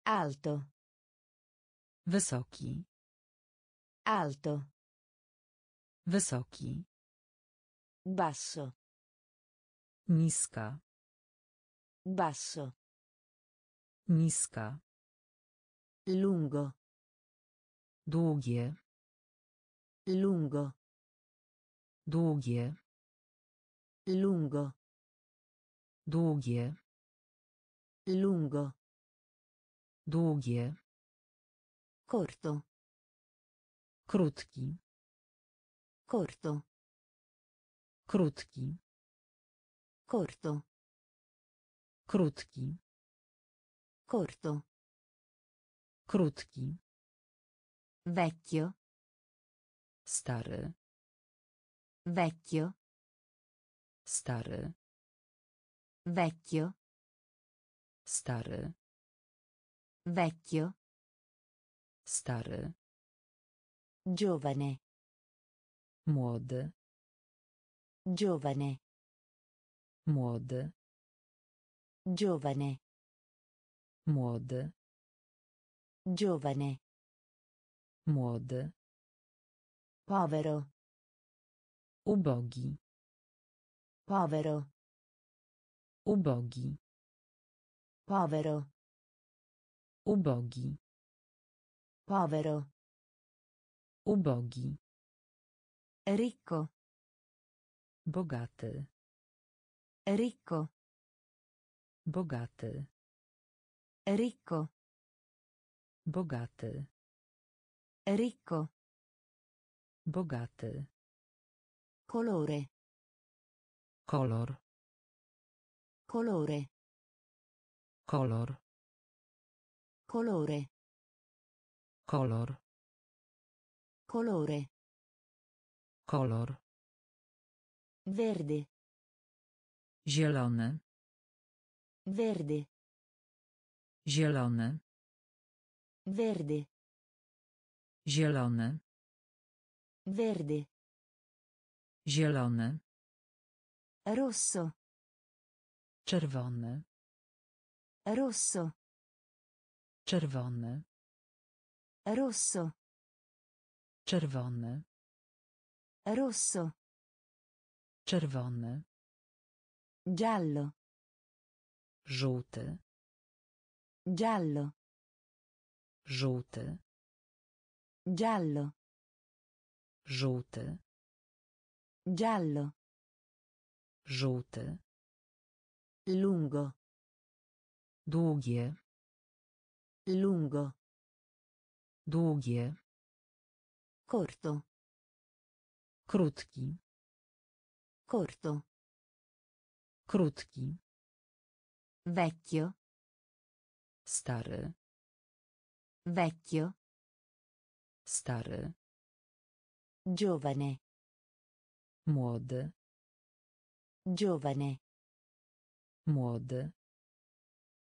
Alto. Wysoki. Alto. Wysoki. Basso. Niska. Basso. Niska. Lungo. Długie. Lungo. Długie. Lungo. Długie. Lungo. Długie. Corto. Krótki. Corto. Krótki. Corto. Krótki. Corto. Krótki. Vecchio. Stary. Vecchio. Stary. Vecchio. Stary. Vecchio. Stary. Giovane. Młody. Giovane. Młody. Giovane. Młody. Giovane. Młody. Povero. Ubogi. Povero. Ubogi. Povero. Ubogi. Povero. Ubogi. Ricco. Bogaty. Ricco. Bogaty. Ricco. Bogaty. Ricco. Bogaty. Colore. Color. Colore. Color. Colore. Color. Colore. Kolor. Verde. Zielony. Verde. Zielony. Verde. Zielony. Verde. Zielony. Rosso. Czerwony. Rosso. Czerwony. Rosso. Czerwony. Rosso. Czerwony. Giallo. Żółty. Giallo. Żółty. Giallo. Żółty. Giallo. Żółty. Lungo. Długie. Lungo. Długie. Corto. Krótki. Corto. Krótki. Vecchio. Stary. Vecchio. Stary. Giovane. Młody. Giovane. Młody.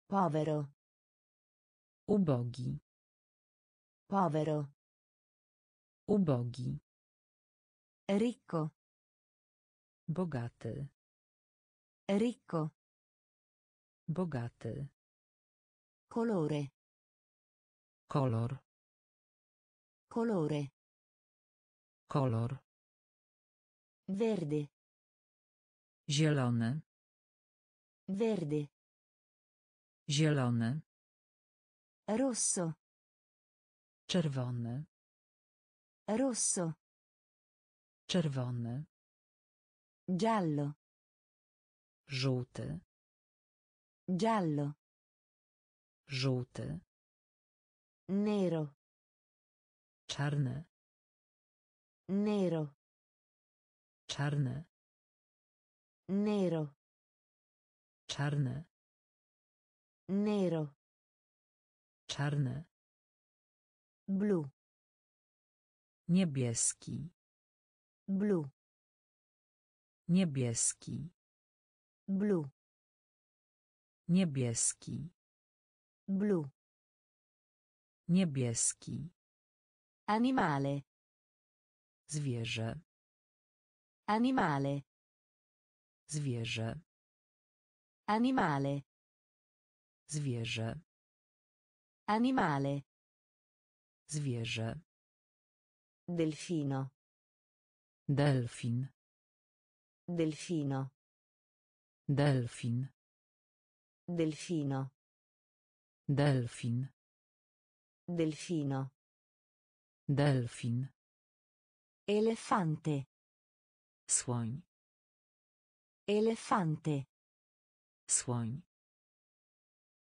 Povero. Ubogi. Povero. Ubogi. Ricco. Bogaty. Ricco. Bogaty. Colore. Color. Colore. Kolor. Verde. Zielony. Verde. Zielony. Rosso. Czerwony. Rosso. Czerwony. Giallo. Żółty. Giallo. Żółty. Nero. Czarny. Nero. Czarny. Nero. Czarny. Nero. Czarny. Blu. Niebieski. Blu. Niebieski. Blu. Niebieski. Blu. Niebieski. Animale. Zwierzę. Animale. Zwierzę. Animale. Zwierzę. Animale. Zwierzę. Delfino. Delfin. Delfino. Delfin. Delfino. Delfin. Delfino. Delfin. Elefante. Słoń. Elefante. Słoń.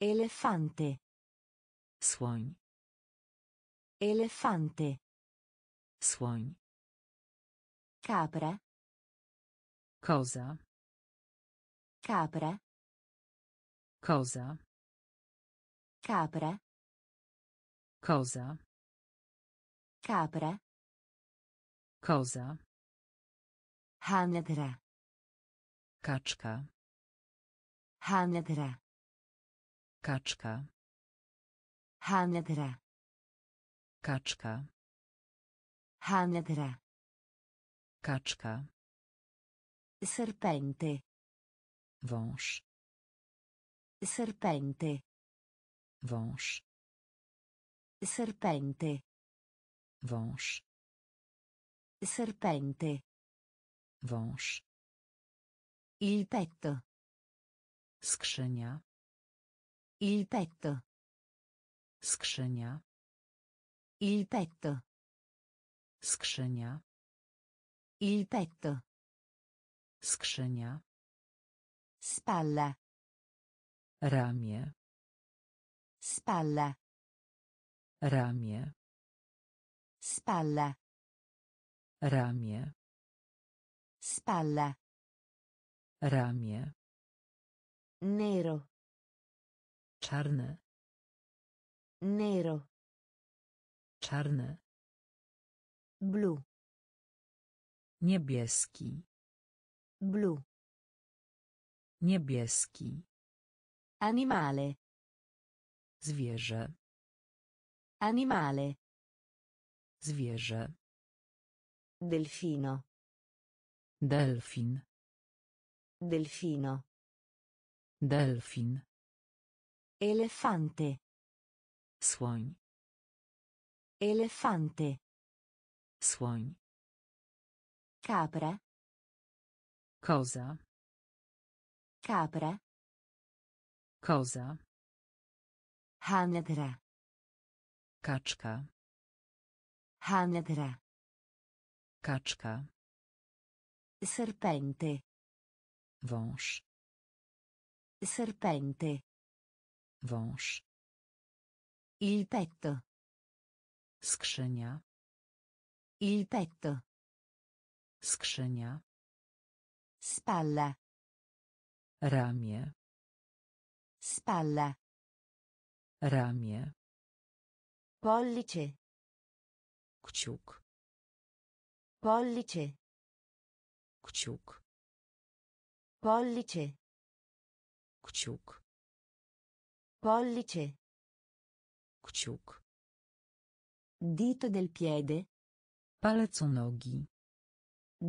Elefante. Słoń. Elefante. Słoń. Capra. Koza. Capra. Koza. Capra. Koza. Capra. Koza. Hanedra. Kaczka. Hanedra. Kaczka. Hanedra. Kaczka. Hanedra. Kaczka. Serpente. Wąż. Serpente. Wąż. Serpente. Wąż. Serpente. Wąż. Il petto. Skrzynia. Il petto. Skrzynia. Il petto. Skrzynia. Il petto. Skrzynia. Spalla. Ramię. Spalla. Ramię. Spalla. Ramię. Spalla. Ramię. Nero. Czarny. Nero. Czarny. Blu. Niebieski. Blu. Niebieski. Animale. Zwierzę. Animale. Zwierzę. Delfino. Delfin. Delfino. Delfin. Elefante. Słoń. Elefante. Słoń. Capra. Koza. Capra. Koza. Hanedra. Kaczka. Hanedra. Kaczka. Serpente. Wąż. Serpente. Wąż. Il petto. Skrzynia. Il petto. Skrzynia. Spalla. Ramię. Spalla. Ramię. pollice, kciuk, pollice, kciuk, pollice, kciuk, pollice, kciuk, dito del piede, palec u nogi,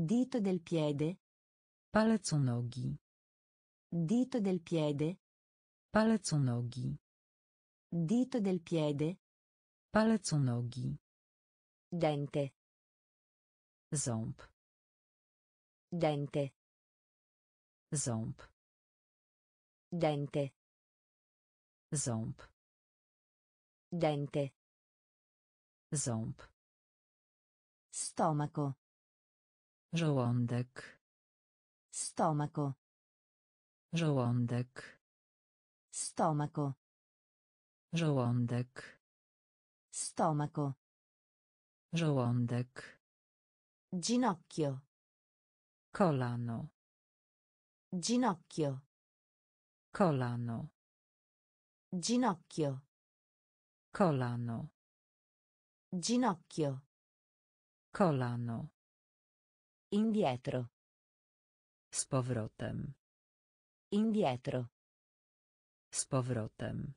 dito del piede, palec u nogi, dito del piede, palec u nogi, dito del piede, palec u nogi, dente, ząb, dente, ząb, dente, ząb, dente, ząb, stomaco, żołądek, stomaco, żołądek, stomaco, żołądek, stomaco, żołądek, ginocchio, kolano, ginocchio, kolano, ginocchio, kolano, ginocchio, kolano, indietro, z powrotem, indietro, z powrotem,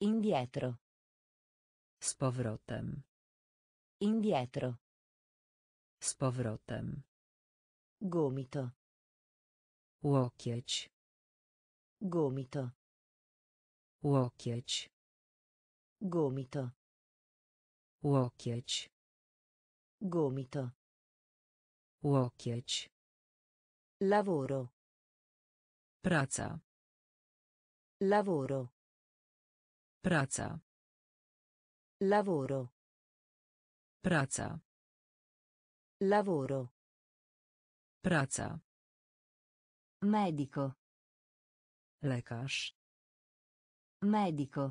indietro, z powrotem, indietro, z powrotem, gomito, łokieć, gomito, łokieć, gomito, łokieć, gomito, łokieć, lavoro, praca, lavoro, praca, lavoro, praca, lavoro, praca, medico, lekarz, medico,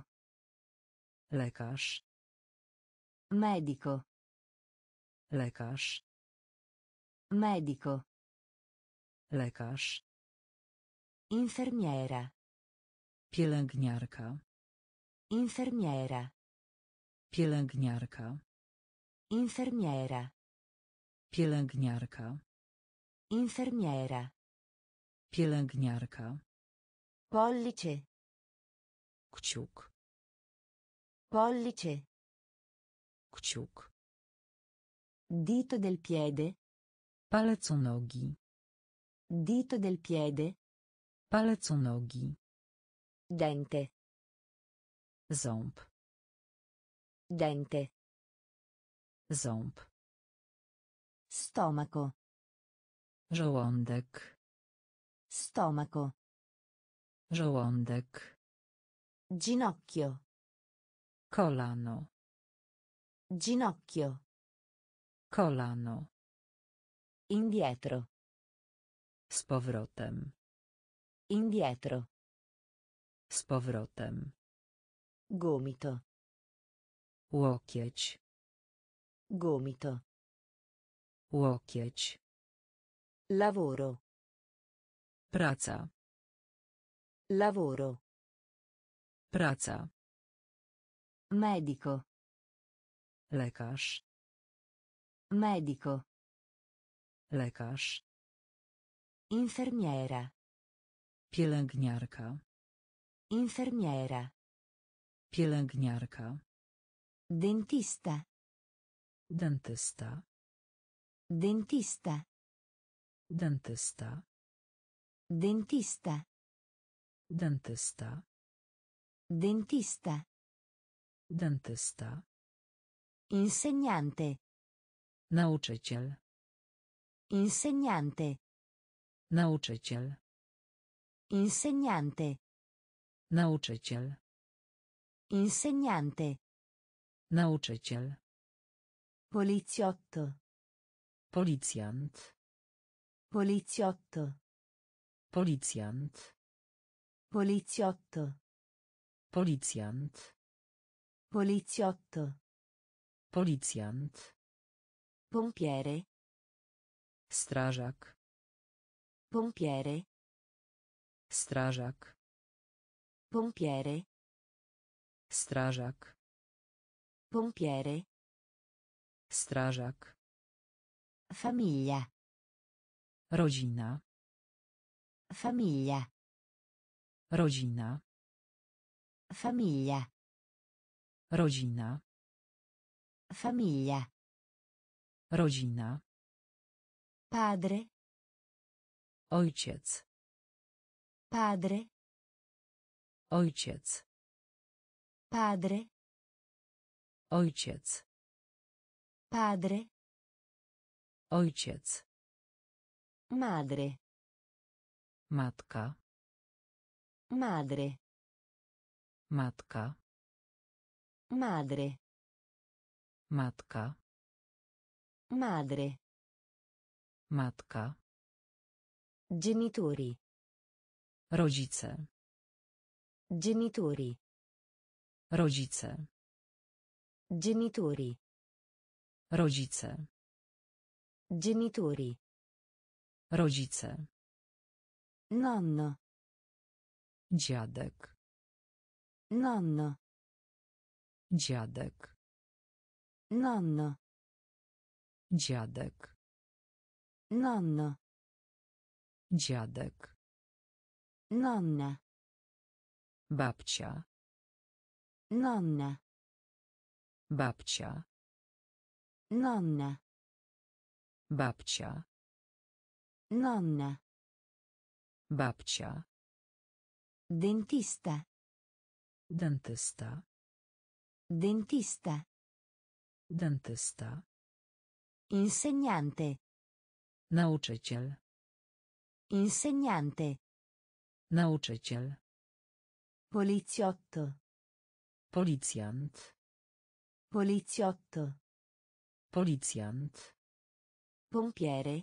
lekarz, medico, lekarz, medico, lekarz, infermiera, pielęgniarka, infermiera, pielęgniarka, infermiera, pielęgniarka, infermiera, pielęgniarka, pollice, kciuk, pollice, kciuk, dito del piede, palec u nogi, dito del piede, palec u nogi, dente, ząb, dente, ząb, stomaco, żołądek, stomaco, żołądek, ginocchio, kolano, ginocchio, kolano, indietro, z powrotem, indietro, z powrotem, gomito, łokieć, gomito, łokieć, lavoro, praca, lavoro, praca, medico, lekarz, medico, lekarz, infermiera, pielęgniarka, infermiera, pielęgniarka, dentista, dentysta, dentista, dentysta, dentista, dentysta, dentista, dentysta, insegnante, nauczyciel, insegnante, nauczyciel, insegnante, nauczyciel, insegnante, nauczyciel, poliziotto, policjant, poliziotto, policjant, poliziotto, policjant, poliziotto, policjant, pompiere, strażak, pompiere, strażak, pompiere, strażak, Pompiere. Strażak. Famiglia. Rodzina. Famiglia. Rodzina. Famiglia. Rodzina. Famiglia. Rodzina. Padre. Ojciec. Padre. Ojciec. Padre. Ojciec. Padre. Ojciec. Madre. Matka. Madre. Matka. Madre. Matka. Madre. Matka. Genitori. Rodzice. Genitori. Rodzice. Genitori. Rodzice. Genitori. Rodzice. Nonno. Dziadek. Nonno. Dziadek. Nonno. Dziadek. Nonno. Dziadek. Nonna. Babcia. Nonna. Babcia. Nonna. Babcia. Nonna. Babcia. Dentista. Dentysta. Dentista. Dentysta. Insegnante. Nauczyciel. Insegnante. Nauczyciel. Poliziotto. Policjant. Poliziotto. Policjant. Pompiere.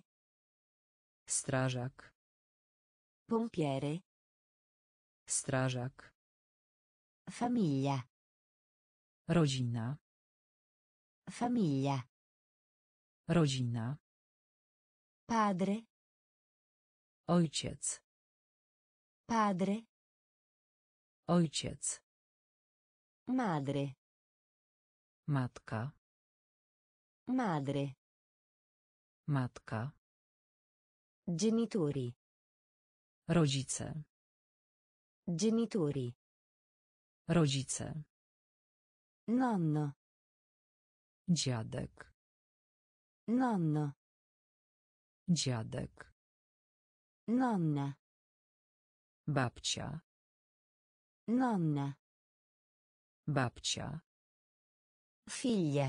Strażak. Pompiere. Strażak. Famiglia. Rodzina. Famiglia. Rodzina. Padre. Ojciec. Padre. Ojciec. Madre. Matka. Madre. Matka. Genitori. Rodzice. Genitori. Rodzice. Nonno. Dziadek. Nonno. Dziadek. Nonna. Babcia. Nonna. Babcia. Figlia.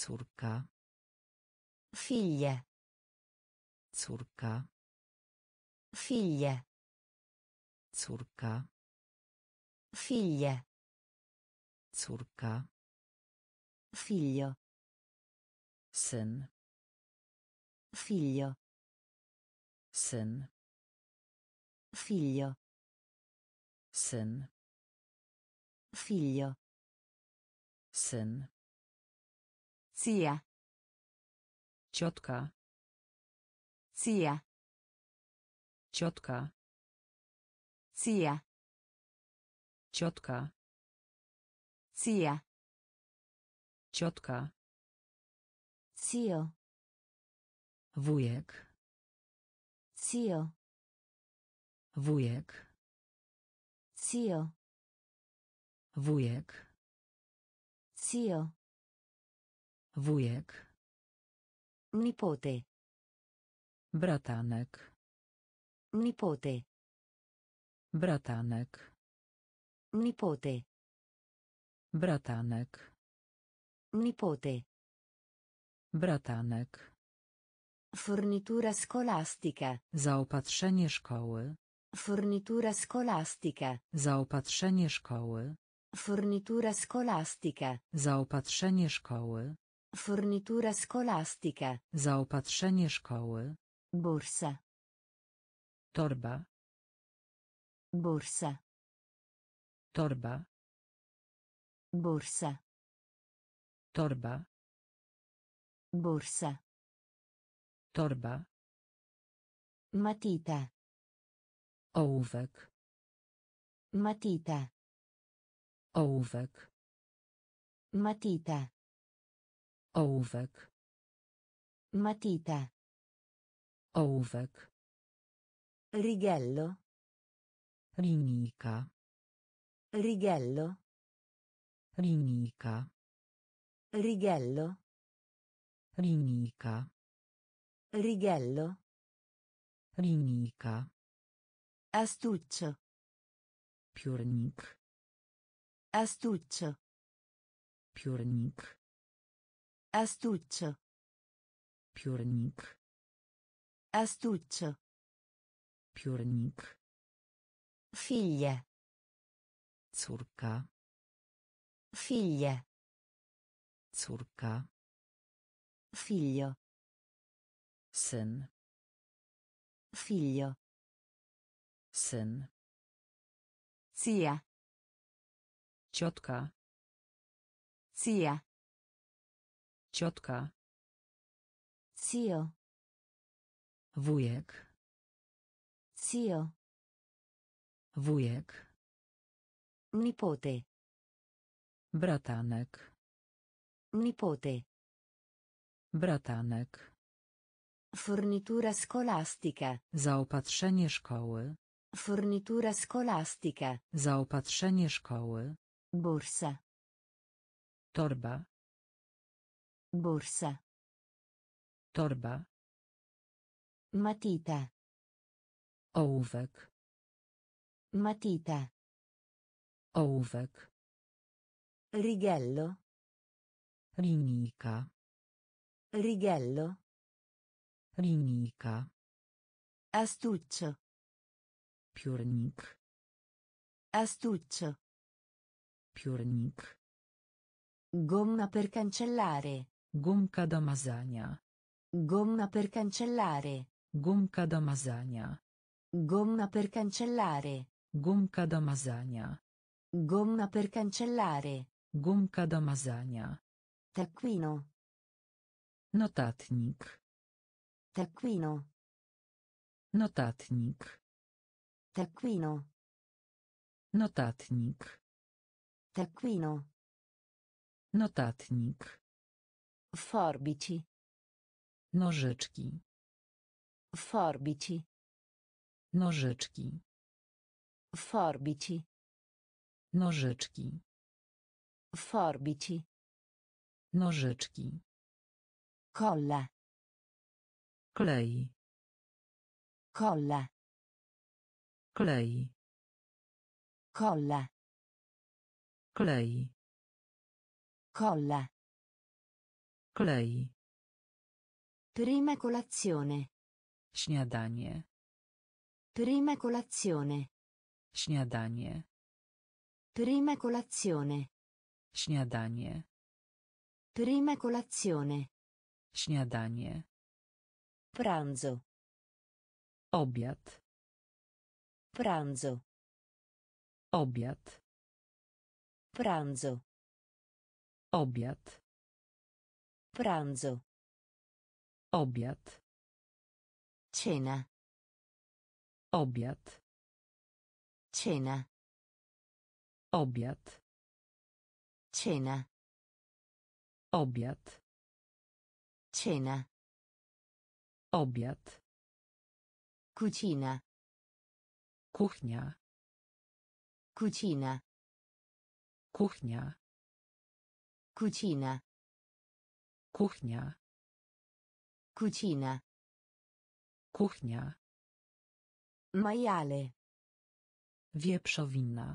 Córka. Figlia. Córka. Figlia. Córka. Figlia. Córka. Figlio. Syn. Figlio. Syn. Figlio. Syn. Figlio. Syn. Zia. Ciotka. Zia. Ciotka. Zia. Ciotka. Zia. Ciotka. Zio. Wujek. Zio. Wujek. Zio. Wujek. Zio. Wujek. Nipote. Bratanek. Nipote. Bratanek. Nipote. Bratanek. Nipote. Bratanek. Fornitura scolastica. Zaopatrzenie szkoły. Fornitura scolastica. Zaopatrzenie szkoły. Fornitura scolastica. Zaopatrzenie szkoły. Fornitura scolastica. Zaopatrzenie szkoły. Borsa. Torba. Borsa. Torba. Borsa. Torba. Borsa. Torba. Matita. Ołówek. Matita. Ołówek. Matita. Ołówek. Matita. Ołówek. Righello. Rinica. Righello. Rinica. Righello. Rinica. Righello. Rinica. Astuccio. Piórnik. Astuccio. Piórnik. Astuccio. Piórnik. Astuccio. Piórnik. Figlia. Córka. Figlia. Córka. Figlio. Syn. Figlio. Syn. Zia. Ciotka. Zia. Ciotka. Zio. Wujek. Zio. Wujek. Nipote. Bratanek. Nipote. Bratanek. Fornitura scolastica. Zaopatrzenie szkoły. Fornitura scolastica. Zaopatrzenie szkoły. Borsa. Torba. Borsa. Torba. Matita. Ołówek. Matita. Ołówek. Righello. Rinica. Righello. Rinica. Astuccio. Piórnik. Astuccio. Piórnik. Gomma per cancellare. Gumka do mazania. Gomma per cancellare. Gumka do mazania. Gomma per cancellare. Gumka do mazania. Gomma per cancellare. Gumka do mazania. Taccuino. Notatnik. Taccuino. Notatnik. Taccuino. Notatnik. Taccuino. Notatnik. Forbici. Nożyczki. Forbici. Nożyczki. Forbici. Nożyczki. Forbici. Nożyczki. Colla. Klej. Colla. Klej. Colla. Klej. Colla. Klej. Prima colazione. Śniadanie. Prima colazione. Śniadanie. Prima colazione. Śniadanie. Prima colazione. Śniadanie. Pranzo. Obiad. Pranzo. Obiad. Pranzo. Obiad. Pranzo. Obiad. Cena. Obiad. Cena. Obiad. Cena. Obiad. Cena. Obiad. Cucina. Kuchnia. Cucina. Kuchnia. Cucina. Kuchnia. Cucina. Kuchnia. Maiale. Wieprzowina.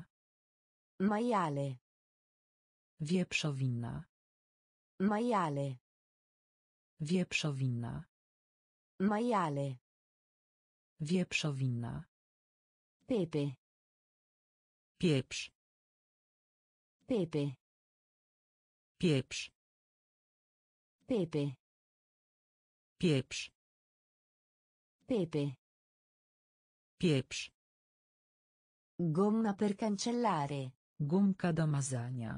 Maiale. Wieprzowina. Maiale. Wieprzowina. Maiale. Wieprzowina. Pepe. Pieprz. Pepe. Pieprz. Pepe. Pieprz. Pepe. Pieprz. Gomma per cancellare. Gumka do mazania.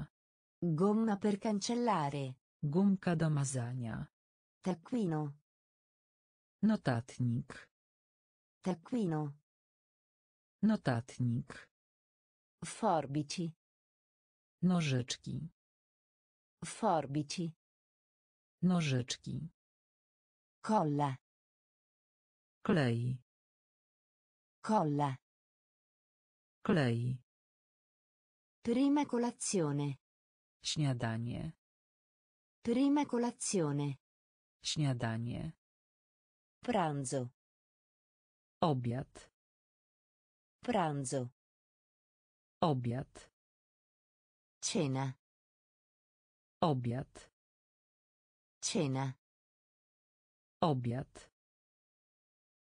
Gomma per cancellare. Gumka do mazania. Taccuino. Notatnik. Taccuino. Notatnik. Forbici. Nożyczki. Forbici. Nożyczki. Colla. Klej. Colla. Klej. Prima colazione. Śniadanie. Prima colazione. Śniadanie. Pranzo. Obiad. Pranzo. Obiad. Cena. Obiad. Cena. Obiad.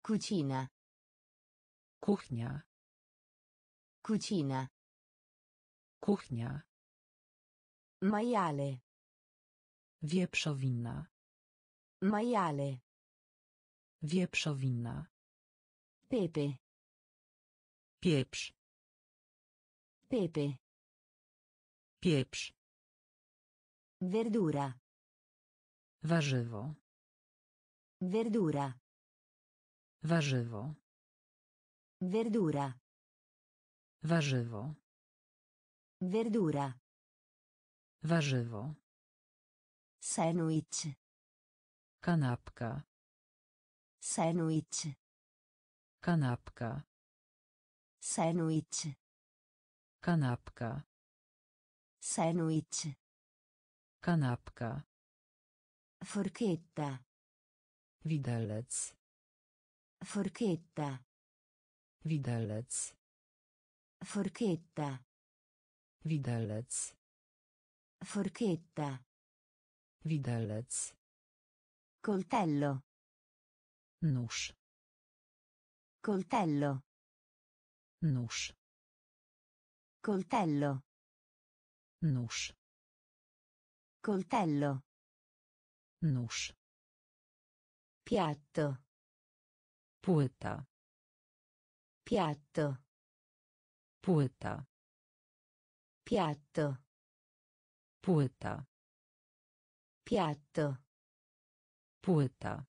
Cucina. Kuchnia. Cucina. Kuchnia. Maiale. Wieprzowina. Maiale. Wieprzowina. Pepe. Pieprz. Pepe. Pieprz. Verdura. Warzywo. Verdura. Warzywo. Verdura. Warzywo. Verdura. Warzywo. Sandwich. Kanapka. Sandwich. Kanapka. Sandwich. Kanapka. Sandwich. Kanapka. Forchetta. Widelec. Forchetta. Widelec. Forchetta. Widelec. Forchetta. Widelec. Coltello. Nóż. Coltello. Nóż. Coltello. Nóż. Coltello. Nóż. Piatto. Płyta. Piatto. Płyta. Piatto. Płyta. Piatto. Płyta.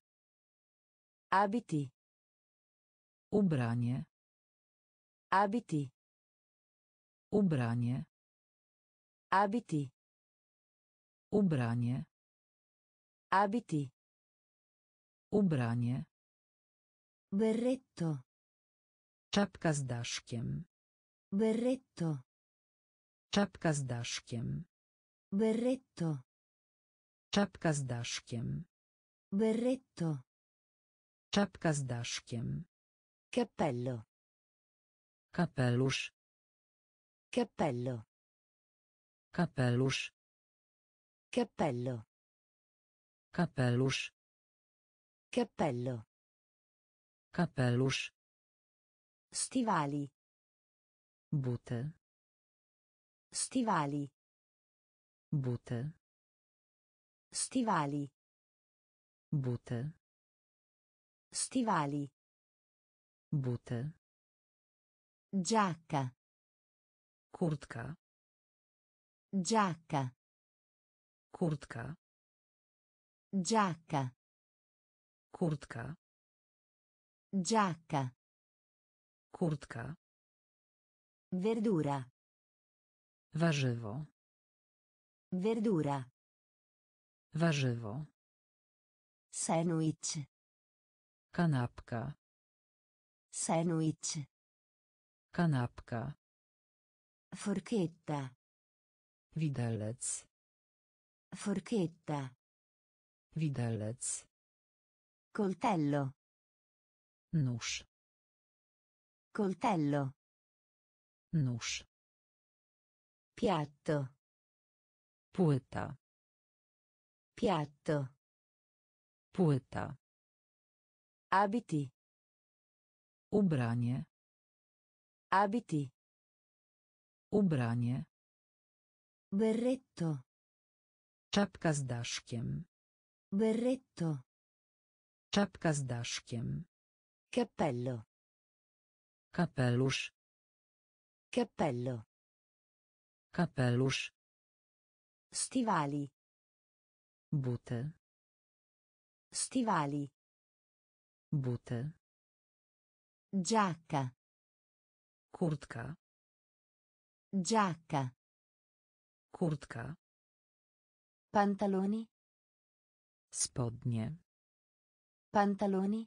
Abiti. Ubranie. Abiti. Ubranie. Abiti. Ubranie. Abiti. Ubranie. Berretto. Czapka z daszkiem. Berretto. Czapka z daszkiem. Berretto. Czapka z daszkiem. Berretto. Czapka z daszkiem. Cappello. Kapelusz. Cappello. Kapelusz. Cappello. Kapelusz. Cappello. Kapelusz. Stivali. Buty. Stivali. Buty. Stivali. Buty. Stivali. Buty. Giacca. Kurtka. Giacca. Kurtka. Giacca. Kurtka. Giacca. Kurtka. Verdura. Warzywo. Verdura. Warzywo. Sandwich. Kanapka. Sandwich. Kanapka. Forchetta. Widelec. Forchetta. Widelec. Coltello. Nóż. Coltello. Nóż. Piatto. Płyta. Piatto. Płyta. Abiti. Ubranie. Abiti. Ubranie. Berretto. Czapka z daszkiem. Berretto. Czapka z daszkiem. Cappello. Kapelusz. Cappello. Kapelusz. Stivali. Buty. Stivali. Buty. Giacca. Kurtka. Giacca. Kurtka. Pantaloni. Spodnie. Pantaloni.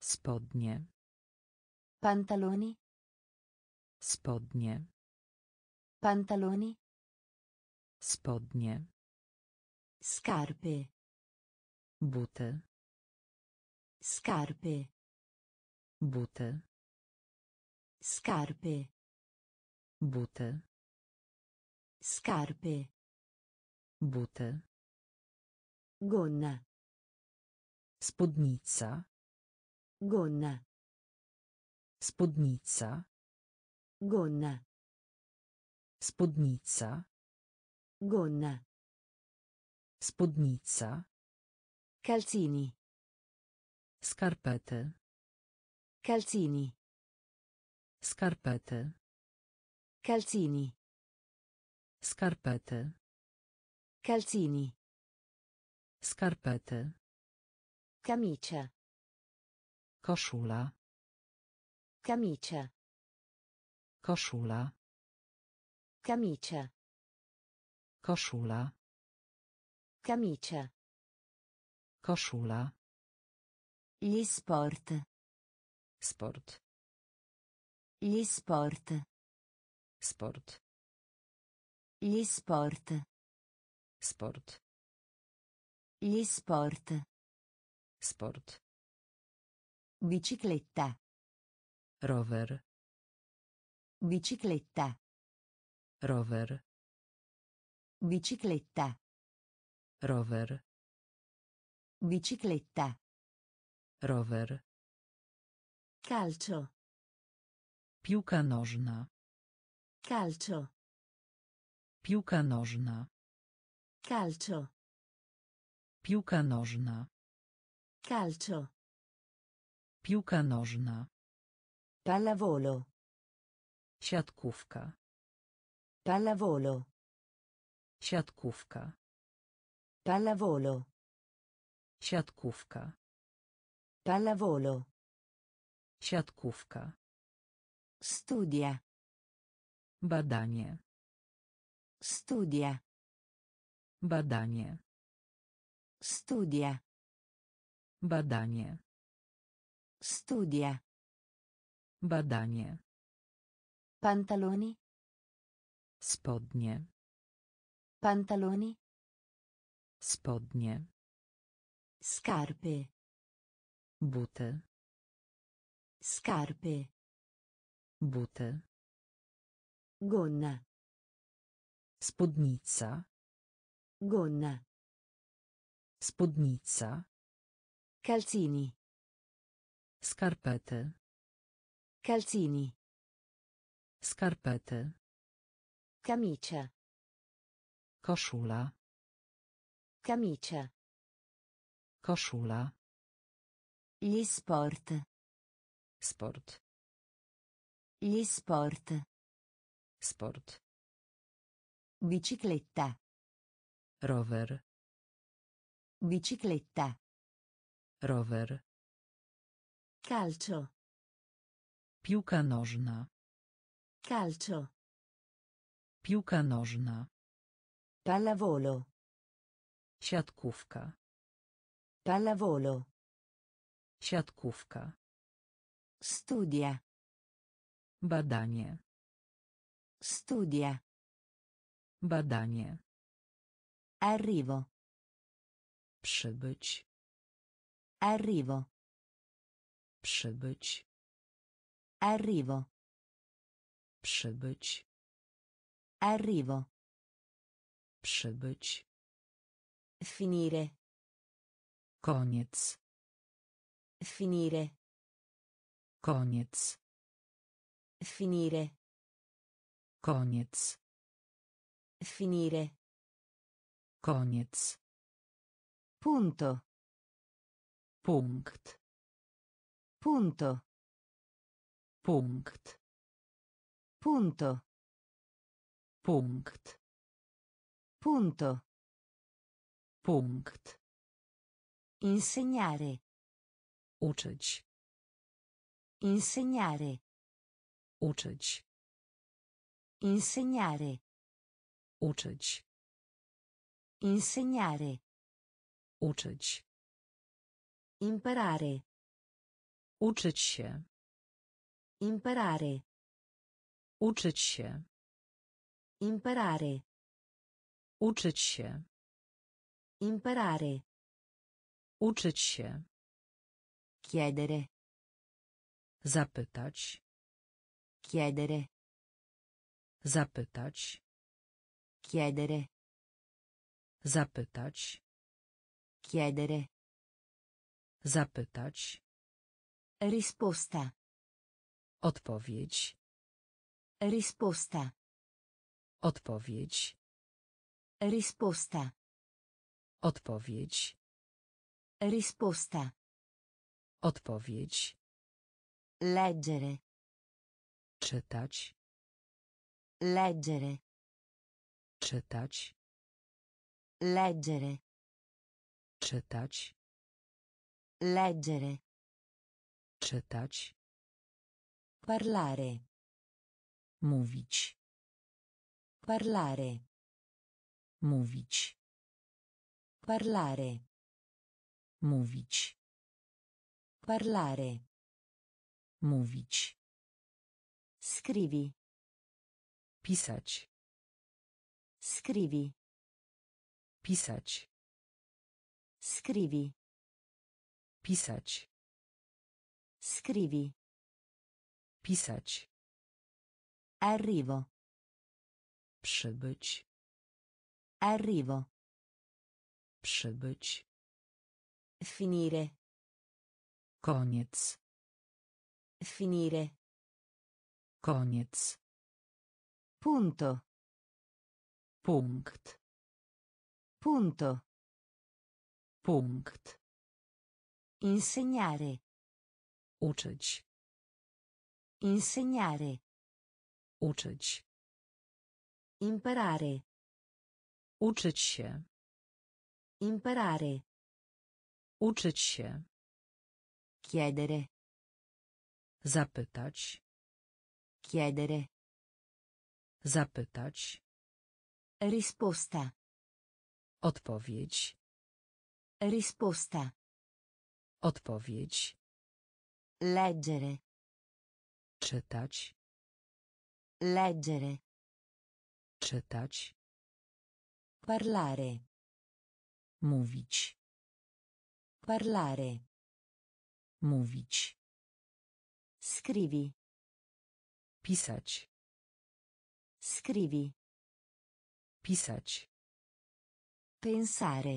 Spodnie. Pantaloni. Spodnie. Pantaloni. Spodnie. Scarpe. Buty. Scarpe. Buty. Scarpe. Buty. Scarpe. Buty. Gonna. Spódnica. Gonna. Spódnica. Gonna. Spódnica. Gonna. Spódnica. Calzini. Scarpety. Calzini. Scarpety. Calzini. Scarpety. Calzini. Scarpety. Camicia. Koszula. Camicia. Koszula. Camicia. Koszula. Camicia. Koszula. Gli sport. Sport. Gli sport. Sport. Gli sport. Sport. Gli sport. Sport. Bicicletta. Rower. Bicicletta. Rower. Bicicletta. Rower. Bicicletta. Rower. Calcio. Piłka nożna. Calcio. Piłka nożna. Calcio. Piłka nożna. Calcio. Piłka nożna. Pallavolo. Siatkówka. Pallavolo. Siatkówka. Pallavolo. Siatkówka. Pallavolo. Siatkówka. Studia. Badanie. Studia. Badanie. Studia. Badanie. Studia. Badanie. Pantaloni. Spodnie. Pantaloni. Spodnie. Scarpe. Buty. Scarpe. Buty. Gonna. Spódnica. Gonna. Spódnica. Calzini. Skarpety. Calzini. Skarpety. Camicia. Koszula. Camicia. Koszula. Gli sport. Sport. Gli sport. Sport. Bicicletta. Rower. Bicicletta. Rower. Calcio. Piłka nożna. Calcio. Piłka nożna. Pallavolo. Siatkówka. Pallavolo. Siatkówka. Studia. Badanie. Studia. Badanie. Arrivo. Przybyć. Arrivo. Przybyć. Arrivo. Przybyć. Arrivo. Przybyć. Finire. Koniec. Finire. Koniec. Finire. Koniec. Finire. Koniec. Punto. Punkt. Punto. Punkt. Punto. Punkt. Punto. Punkt. Insegnare. Uczyć. Insegnare. Uczyć. Insegnare. Uczyć. Insegnare. Uczyć. Imparare. Uczyć się. Imparare. Uczyć się. Imparare. Uczyć się. Imparare. Uczyć się. Chiedere. Zapytać. Chiedere. Zapytać. Chiedere. Zapytać. Chiedere. Zapytać. Risposta. Odpowiedź. Risposta. Odpowiedź. Risposta. Odpowiedź. Risposta. Odpowiedź. Leggere. Czytać. Leggere. Czytać. Leggere. Czytać. Leggere. Czytać. Parlare. Mówić. Parlare. Mówić. Parlare. Mówić. Parlare. Mówić. Scrivi. Pisać. Scrivi. Pisać. Scrivi. Pisać. Scrivi. Pisać. Arrivo. Przybyć. Arrivo. Przybyć. Finire. Koniec. Finire. Koniec. Punto. Punkt. Punto. Punkt. Insegnare. Uczyć. Insegnare. Uczyć. Imparare. Uczyć się. Imparare. Uczyć się. Chiedere. Zapytać. Chiedere. Zapytać. Risposta. Odpowiedź. Risposta. Odpowiedź. Leggere. Czytać. Leggere. Czytać. Parlare. Mówić. Parlare. Mówić. Scrivi. Pisać. Scrivi. Pisać. Pensare.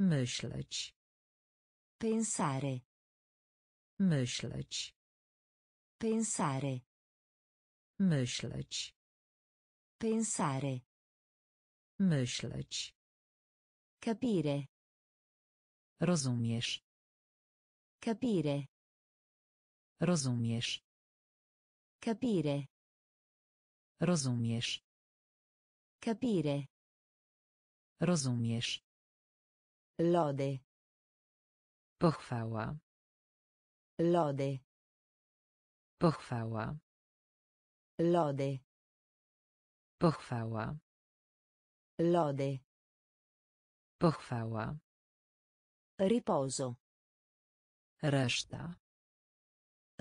Myśleć. Pensare. Myśleć. Pensare. Myśleć. Pensare. Myśleć. Capire. Rozumiesz. Capire. Rozumiesz. Capire. Rozumiesz. Capire. Rozumiesz. Lode. Pochwała. Lode. Pochwała. Lode. Pochwała. Lode. Pochwała. Riposo. Reszta.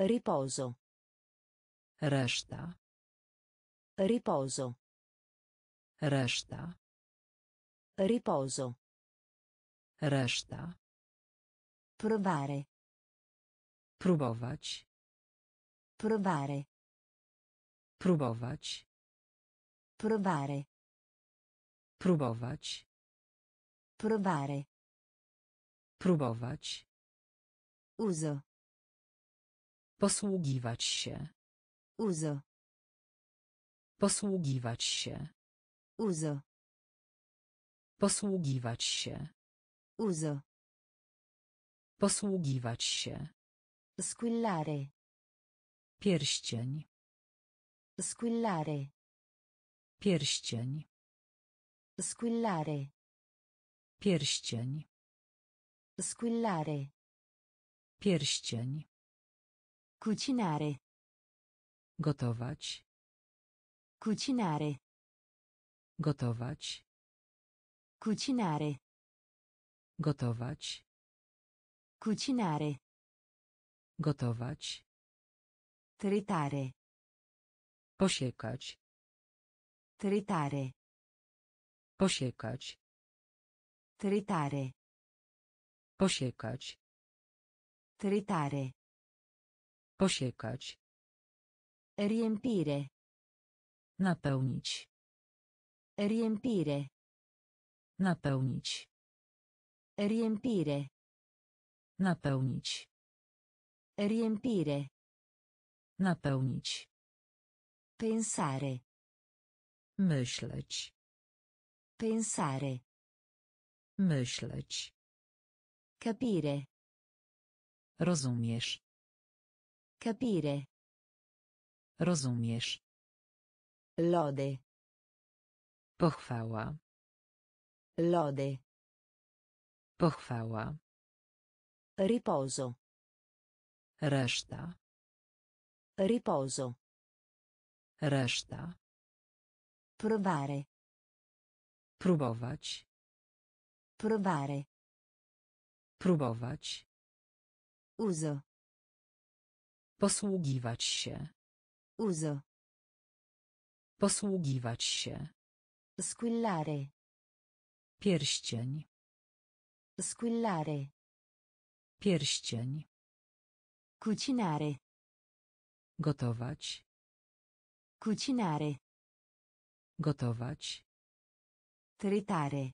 Riposo. Reszta. Riposo. Reszta. Riposo. Reszta. Provare. Próbować. Provare. Próbować. Provare. Próbować. Provare. Próbować. Uso. Posługiwać się. Uso. Posługiwać się. Uso. Posługiwać się. Uso. Posługiwać się. Squillare. Pierścień. Squillare. Pierścień. Squillare. Pierścień. Squillare. Pierścień. Cucinare. Gotować. Cucinare. Gotować. Cucinare. Gotować. Cucinare. Gotować. Tritare. Posiekać. Tritare. Posiekać. Tritare. Posiekać. Tritare. Posiekać. Riempire. Napełnić. Riempire. Napełnić. Riempire. Napełnić. Riempire. Napełnić. Pensare. Myśleć. Pensare. Myśleć. Capire. Rozumiesz. Capire. Rozumiesz. Lode. Pochwała. Lode. Pochwała. Riposo. Reszta. Riposo. Reszta. Provare. Próbować. Provare. Próbować. Uso. Posługiwać się. Uso. Posługiwać się. Squillare. Pierścień. Squillare. Pierścień. Cucinare. Gotować. Cucinare. Gotować. Tritare.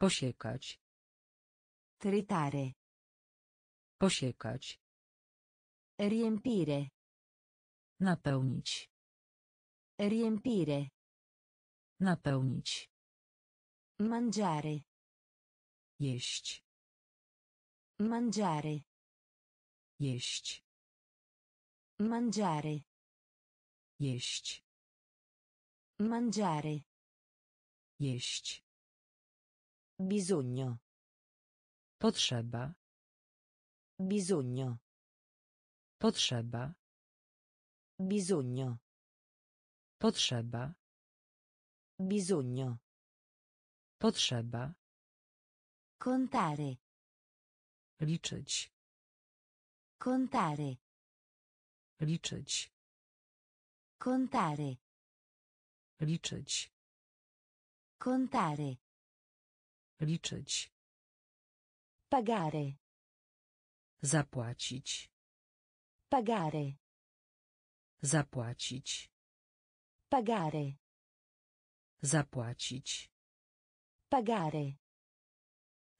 Posiekać. Tritare. Posiekać. Riempire. Napełnić. Riempire. Napełnić. Mangiare. Jeść. Mangiare. Jeść. Mangiare. Jeść. Mangiare. Jeść. Bisogno. Potrzeba. Bisogno. Potrzeba. Bisogno. Potrzeba. Bisogno. Potrzeba. Contare. Liczyć. Contare. Liczyć. Contare. Liczyć. Contare. Liczyć. Pagare. Zapłacić. Pagare. Zapłacić. Pagare. Zapłacić. Pagare.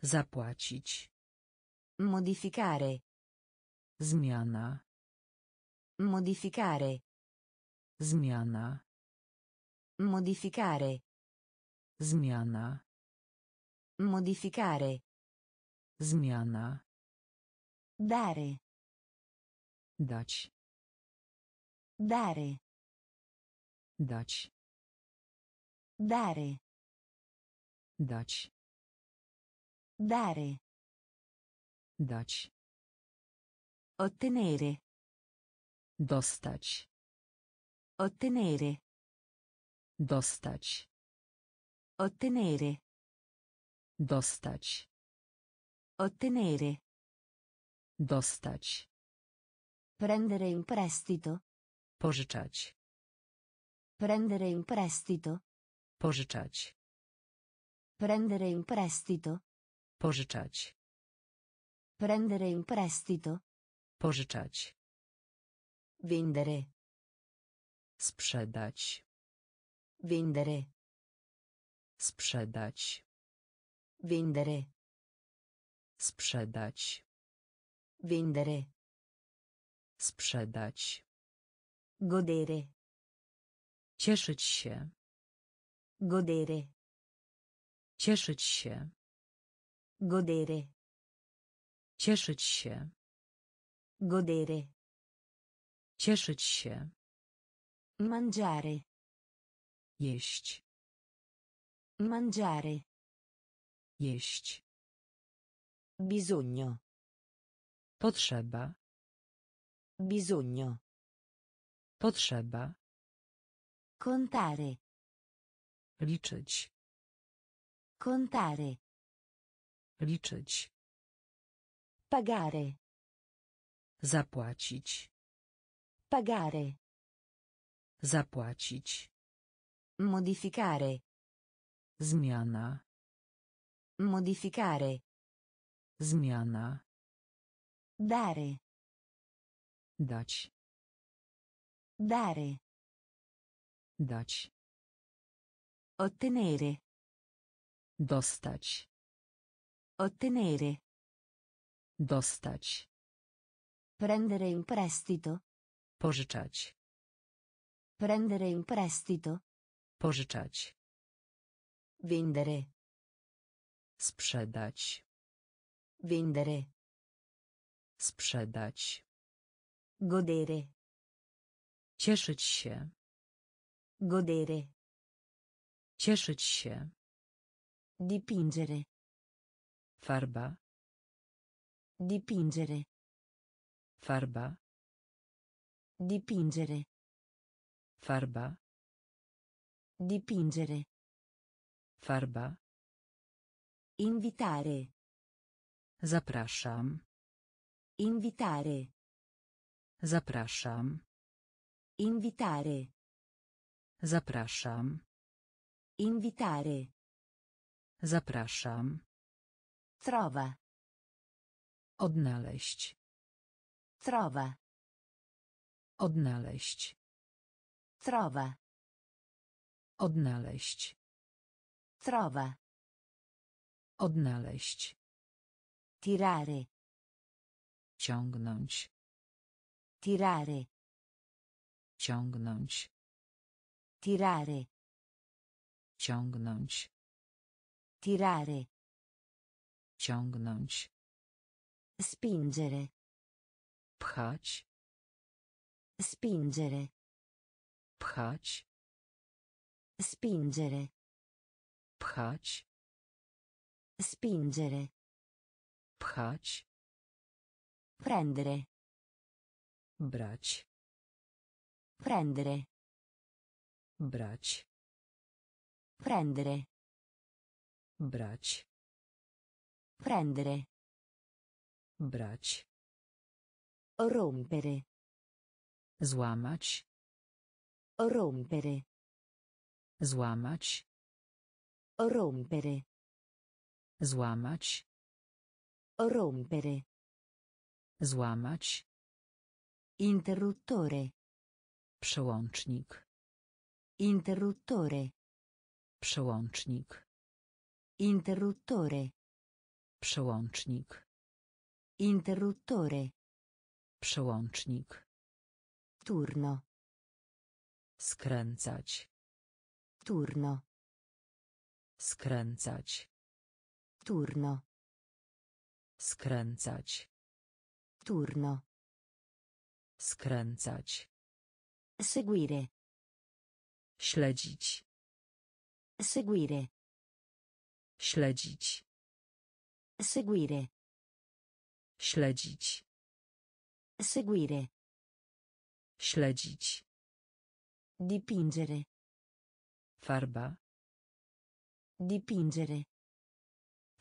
Zapłacić. Modificare. Zmiana. Modificare. Zmiana. Modificare. Zmiana. Modificare. Zmiana. Dare. Dać. Dare. Dać. Dare. Dać. Dare. Dać. Ottenere. Dostać. Ottenere. Dostać. Ottenere. Dostać. Ottenere. Dostać. Prendere in prestito. Pożyczać. Prendere in prestito. Pożyczać. Prendere in prestito. Pożyczać. Prendere in prestito. Pożyczać. Vendere. Sprzedać. Vendere. Sprzedać. Vendere. Sprzedać. Vendere. Sprzedać. Godere. Cieszyć się. Godere. Cieszyć się. Godere. Cieszyć się. Godere. Cieszyć się. Mangiare. Jeść. Mangiare. Jeść. Bisogno. Potrzeba. Bisogno. Potrzeba. Contare. Liczyć. Contare. Liczyć. Pagare. Zapłacić. Pagare. Zapłacić. Modificare. Zmiana. Modificare. Zmiana. Dare. Dać. Dare. Dać. Ottenere. Dostać. Ottenere. Dostać. Prendere in prestito. Pożyczać. Prendere in prestito. Pożyczać. Vendere. Sprzedać. Vendere. Sprzedać. Godere. Cieszyć się. Godere. Cieszyć się. Dipingere. Farba. Dipingere. Farba. Dipingere. Farba. Dipingere. Farba. Invitare. Zapraszam. Invitare. Zapraszam. Invitare. Zapraszam. Invitare. Zapraszam. Trova. Odnaleźć. Trova. Odnaleźć. Trova. Odnaleźć. Trova. Odnaleźć. Tirare. Ciągnąć. Tirare. Ciągnąć. Tirare. Ciągnąć. Tirare. Ciągnąć. Spingere. Pchać. Spingere. Pchać. Spingere. Pchać. Spingere. Pchać. Prendere. Brać. Prendere. Brać. Prendere. Brać. Prendere. Brać. Rompere. Złamać. Rompere. Złamać. Rompere. Złamać. Rompere. Złamać. Interruttore. Przełącznik. Interruttore. Przełącznik. Interruttore. Przełącznik. Interruttore. Przełącznik. Turno. Skręcać. Turno. Skręcać. Turno. Skręcać. Turno. Skręcać. Seguire. Śledzić. Seguire. Śledzić. Seguire. Śledzić. Seguire. Śledzić. Dipingere. Farba. Dipingere.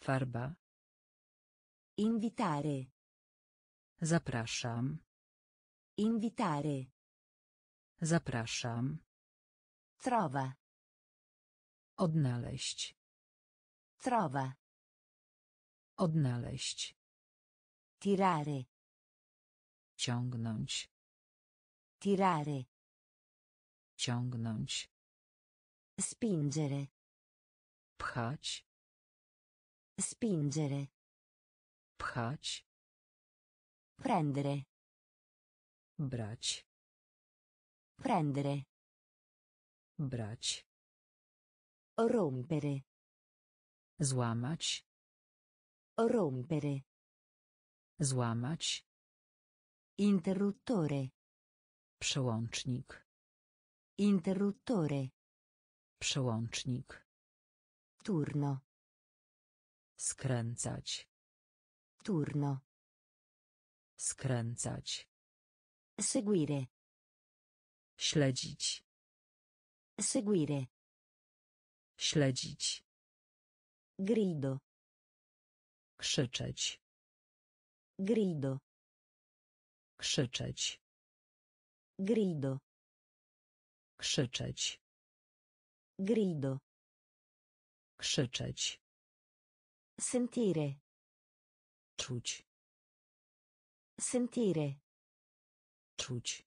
Farba. Invitare. Zapraszam. Invitare. Zapraszam. Trova. Odnaleźć. Trova. Odnaleźć. Tirare. Ciągnąć. Tirare. Ciągnąć. Spingere. Pchać. Spingere. Pchać. Prendere. Brać. Prendere. Brać. Rompere. Złamać. Rompere. Złamać. Interruttore. Przełącznik. Interruttore. Przełącznik. Turno. Skręcać. Turno. Skręcać. Seguire. Śledzić. Seguire. Śledzić. Grido. Krzyczeć. Grido. Krzyczeć. Grido. Krzyczeć. Grido. Krzyczeć. Sentire. Czuć. Sentire. Czuć.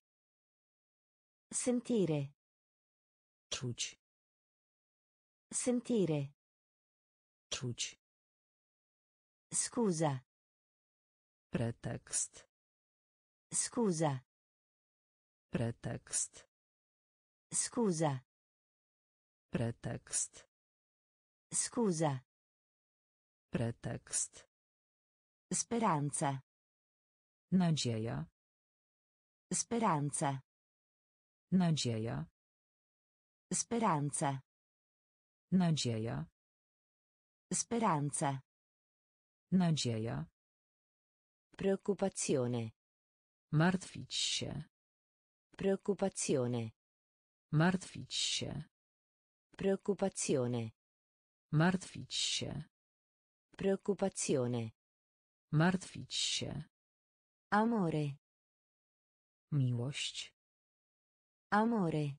Sentire. Czuć. Sentire. Czuć. Scusa. Pretekst. Scusa. Pretekst. Scusa. Pretekst. Scusa. Pretekst. Speranza. Nadzieja. Speranza. Nadzieja. Speranza. Nadzieja. Speranza. Nadzieja. Preoccupazione. Martwić się. Preoccupazione. Martwić się. Preoccupazione. Martwić się. Preoccupazione. Martwić się. Amore. Miłość. Amore.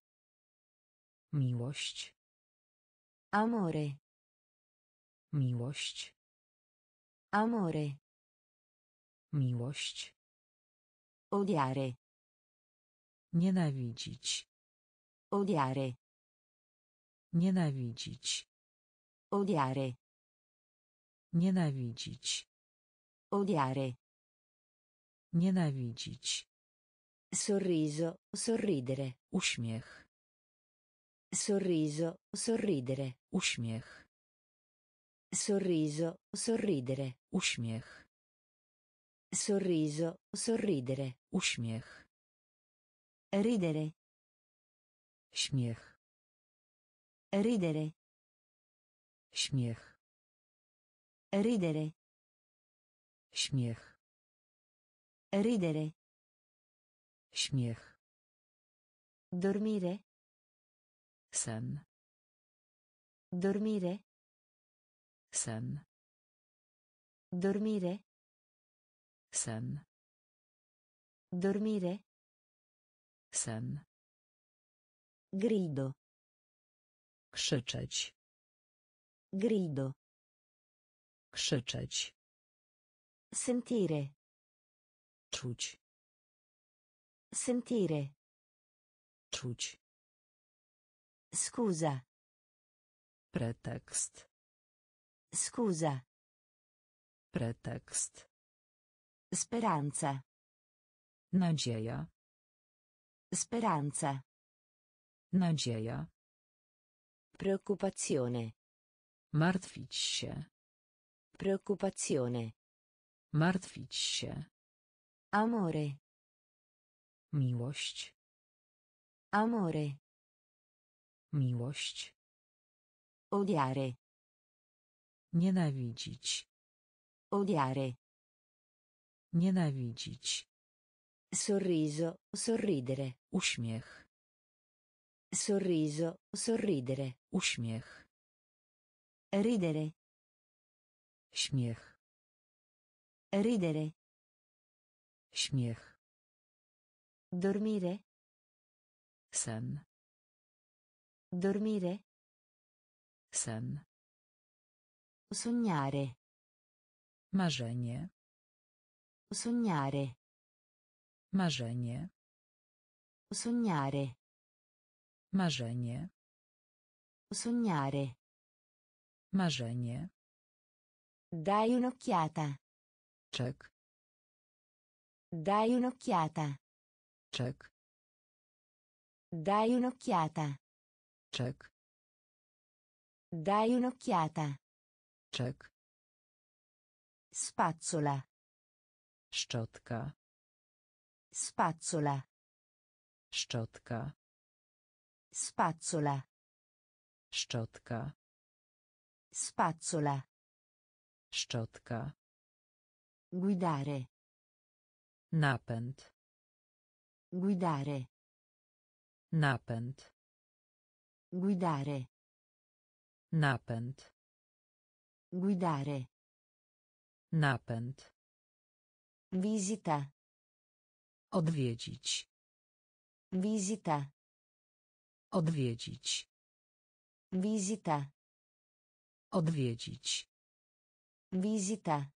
Miłość. Amore. Miłość. Amore. Miłość. Odiare. Nienawidzić. Odiare. Nienawidzić. Odiare. Nienawidzić. Odiare. Nienawidzić. Sorriso, sorridere. Uśmiech. Sorriso, sorridere. Uśmiech. Sorriso, sorridere. Uśmiech. Sorriso, sorridere. Uśmiech. Ridere. Śmiech. Ridere. Śmiech. Ridere. Śmiech. Ridere. Śmiech. Dormire. Sen. Dormire. Sen. Dormire. Sen. Dormire. Sen. Grido. Krzyczeć. Grido. Krzyczeć. Sentire. Czuć. Sentire. Czuć. Scusa. Pretekst. Scusa. Pretekst. Speranza. Nadzieja. Speranza. Nadzieja. Preoccupazione. Martwić się. Preoccupazione. Martwić się. Amore. Miłość. Amore. Miłość. Odiare. Nienawidzić. Odiare. Nienawidzić. Sorriso, sorridere. Uśmiech. Sorriso, sorridere. Uśmiech. Ridere. Śmiech. Ridere. Śmiech. Dormire. Sen. Dormire. Sen. Sognare. Marzenie. Sognare. Marzenie. Sognare. Marzenie. Sognare. Marzenie. Dai un'occhiata. Czek. Dai un'occhiata. Czek. Dai un'occhiata. Czek. Dai un'occhiata. Czek. Spazzola. Szczotka. Spazzola. Szczotka. Spazzola. Szczotka. Spazzola. Szczotka. Guidare. Napęd. Guidare. Napęd. Guidare. Napęd. Guidare. Napęd. Wizyta. Odwiedzić. Wizyta. Odwiedzić. Wizyta. Odwiedzić. Wizyta.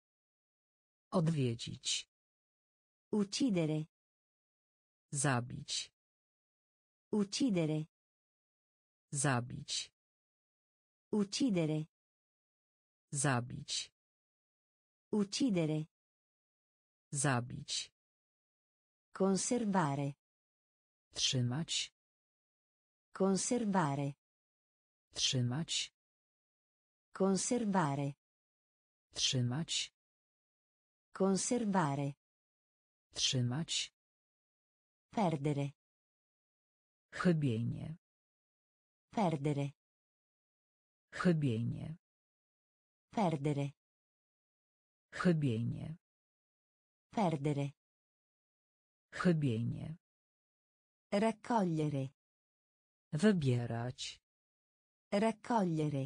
Odwiedzić. Uccidere. Zabić. Uccidere. Zabić. Uccidere. Zabić. Uccidere. Zabić. Conservare. Trzymać. Conservare. Trzymać. Conservare. Trzymać. Conservare. Trzymać. Perdere. Chybienie. Perdere. Chybienie. Perdere. Chybienie. Perdere. Chybienie. Raccogliere. Wybierać. Raccogliere.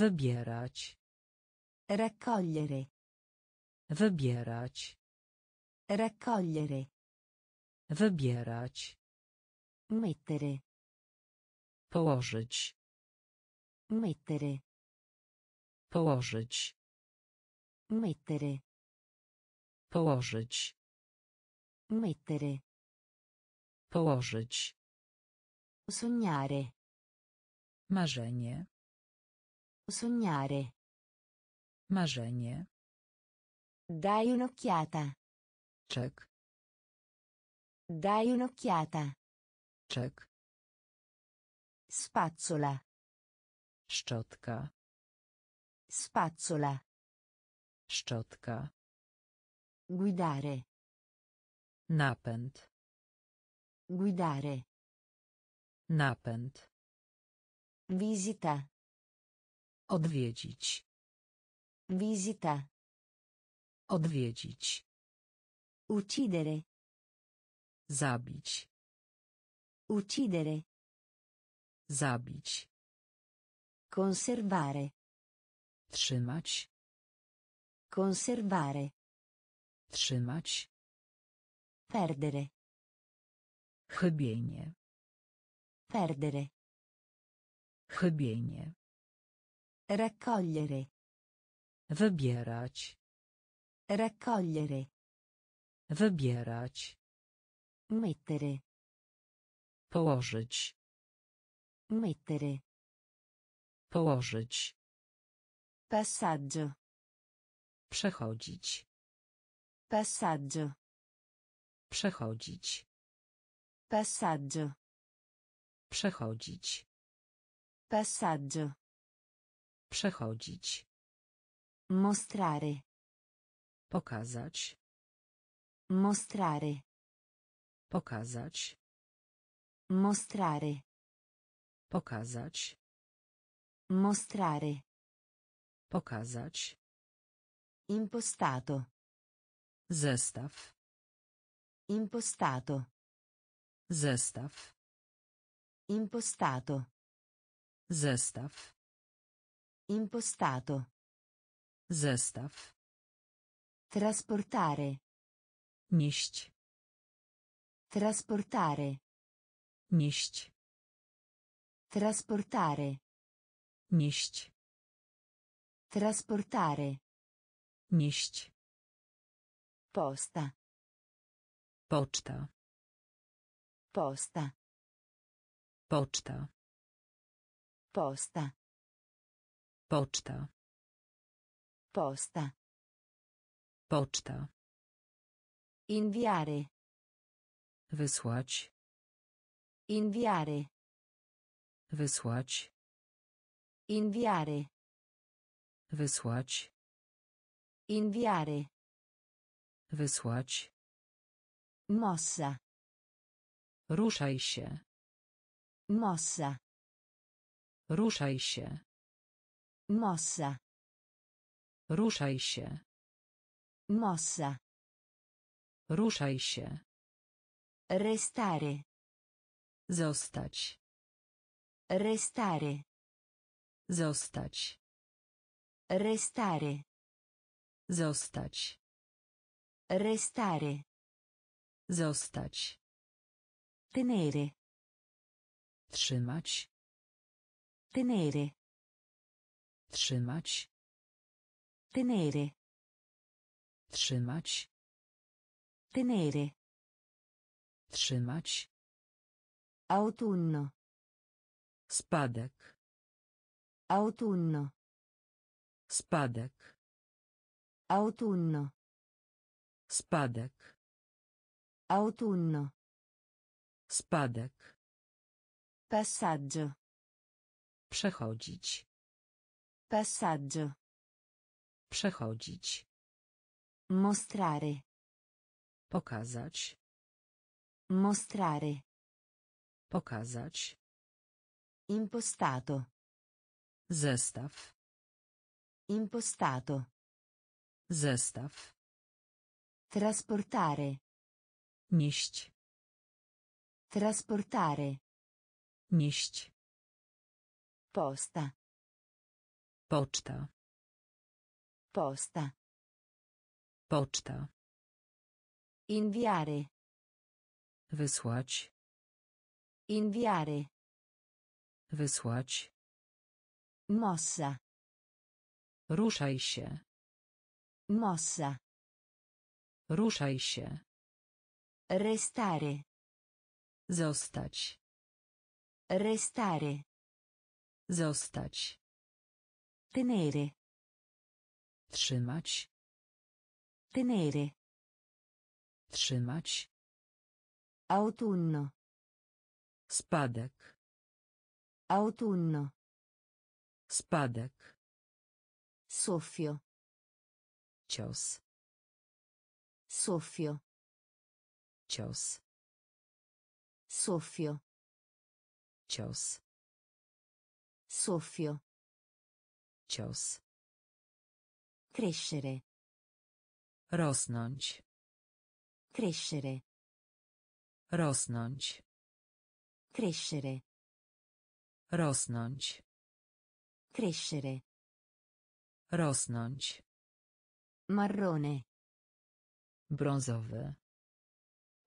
Wybierać. Raccogliere. Wybierać. Raccogliere. Wybierać. Mettere. Położyć. Mettere. Położyć. Mettere. Położyć. Mettere. Położyć. Sognare. Marzenie. Sognare. Marzenie. Dai un'occhiata. Czek. Dai un'occhiata. Czek. Spazzola. Szczotka. Spazzola. Szczotka. Guidare. Napęd. Guidare. Napęd. Wizyta. Odwiedzić. Wizyta. Odwiedzić. Uccidere. Zabić. Uccidere. Zabić. Conservare. Trzymać. Conservare. Trzymać. Perdere. Chybienie. Perdere. Chybienie. Raccogliere. Wybierać. Raccogliere. Wybierać. Mettere. Położyć. Mettere. Położyć. Passaggio. Przechodzić. Passaggio. Przechodzić. Passaggio. Przechodzić. Passaggio. Przechodzić. Mostrare. Pokazać. Mostrare. Pokazać. Mostrare. Pokazać. Mostrare. Pokazać. Impostato. Zestaw. Impostato. Zestaw. Impostato. Zestaw. Impostato. Zestaw. Trasportare. Nieść. Trasportare. Nieść. Trasportare. Nieść. Trasportare. Nieść. Posta. Poczta. Posta. Poczta. Posta. Poczta. Posta. Poczta. Inviare. Wysłać. Inviare. Wysłać. Inviare. Wysłać. Inviare. Wysłać. Mossa. Ruszaj się. Mossa. Ruszaj się. Mossa. Ruszaj się. Mossa. Ruszaj się. Restare. Zostać. Restare. Zostać. Restare. Zostać. Restare. Zostać. Tenere. Trzymać. Tenere. Trzymać. Tenere. Trzymać. Tenere. Trzymać. Autunno. Spadek. Autunno. Spadek. Autunno. Spadek. Autunno. Spadek. Passaggio. Przechodzić. Passaggio. Przechodzić. Mostrare. Pokazać. Mostrare. Pokazać. Impostato. Zestaw. Impostato. Zestaw. Trasportare. Nieść. Trasportare. Nieść. Posta. Poczta. Posta. Poczta. Inviare. Wysłać. Inviare. Wysłać. Mossa. Ruszaj się. Mossa. Ruszaj się. Restare. Zostać. Restare. Zostać. Tenere. Trzymać. Tenere. Trzymać. Autunno. Spadek. Autunno. Spadek. Soffio. Cios. Soffio. Cios. Soffio. Cios. Soffio. Cios. Crescere. Rosnąć. Crescere. Rosnąć. Crescere. Rosnąć. Crescere. Rosnąć. Marrone. Brązowy.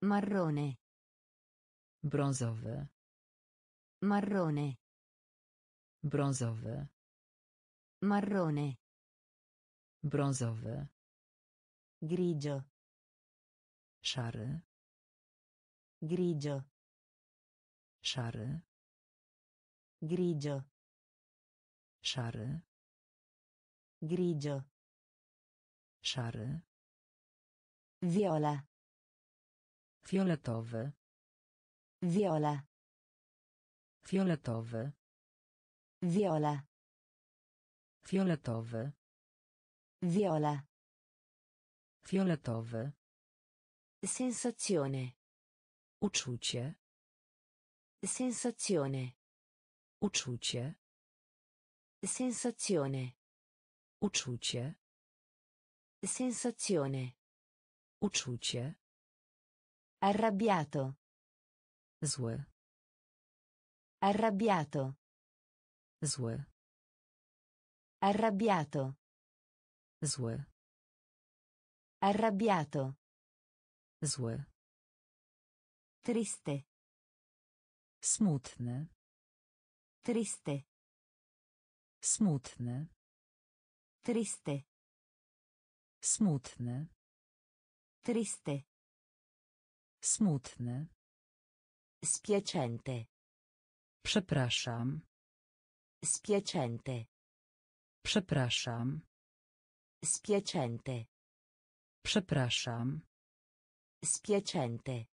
Marrone. Brązowy. Marrone. Brązowy. Marrone. Brązowy. Grigio. Szary. Grigio. Szary. Grigio. Szary. Grigio. Szary. Viola. Fioletowy. Viola. Fioletowy. Viola. Fioletowy. Viola. Fioletowy. Sensazione. Uczucie. Sensazione. Uczucie. Sensazione. Uczucie. Sensazione. Uczucie. Arrabbiato. Zły. Arrabbiato. Zły. Arrabbiato. Zły. Arrabbiato. Zły. Triste. Smutny. Triste. Smutny. Triste. Smutny. Triste. Smutny. Spieczęte. Przepraszam. Spieczęte. Przepraszam. Spieczęte. Przepraszam. Spieczęte.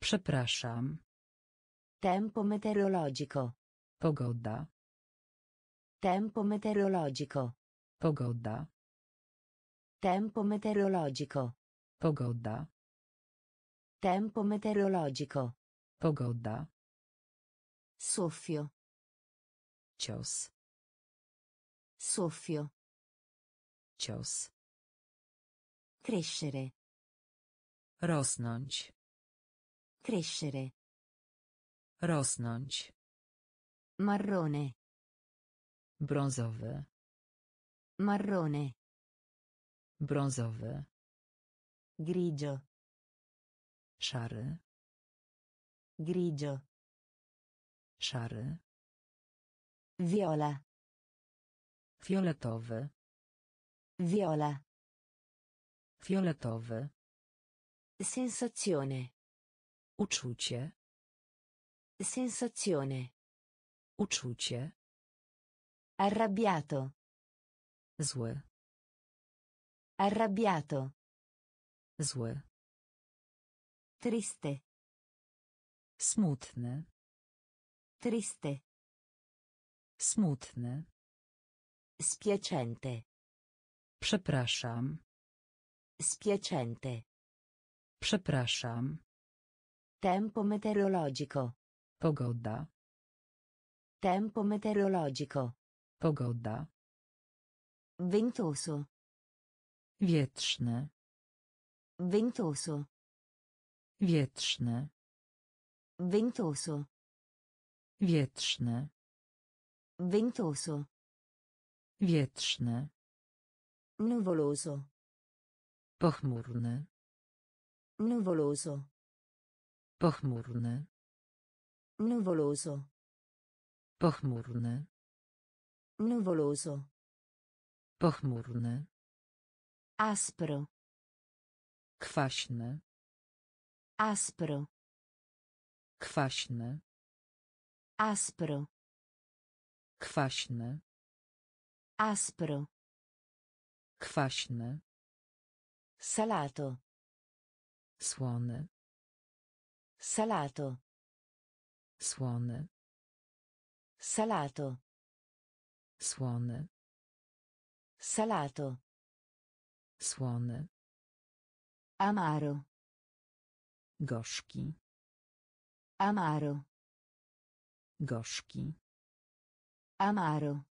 Przepraszam. Tempo meteorologico. Pogoda. Tempo meteorologico. Pogoda. Tempo meteorologico. Pogoda. Tempo meteorologico. Pogoda. Soffio. Cios. Soffio. Cios. Crescere. Rosnąć. Crescere. Rosnąć. Marrone. Brązowy. marrone, brązowy, grigio, szary, grigio, szary, viola, fioletowy, viola, fioletowy, sensazione, uczucie, sensazione, uczucie, arrabbiato, zły, arrabbiato, zły, triste, smutny, triste, smutny, spiacente, przepraszam, spiacente, przepraszam, tempo meteorologico, pogoda, tempo meteorologico, pogoda, ventoso, wietrzny, ventoso, wietrzny, ventoso, wietrzny, ventoso, wietrzny, nuvoloso, pochmurny, nuvoloso, pochmurny, nuvoloso, pochmurny, nuvoloso, pochmurny, aspro, kwaśny, aspro, kwaśny, aspro, kwaśny, aspro, kwaśny, salato, słony, salato, słony, salato, słony, salato, słony, amaro, gorzki, amaro, gorzki, amaro,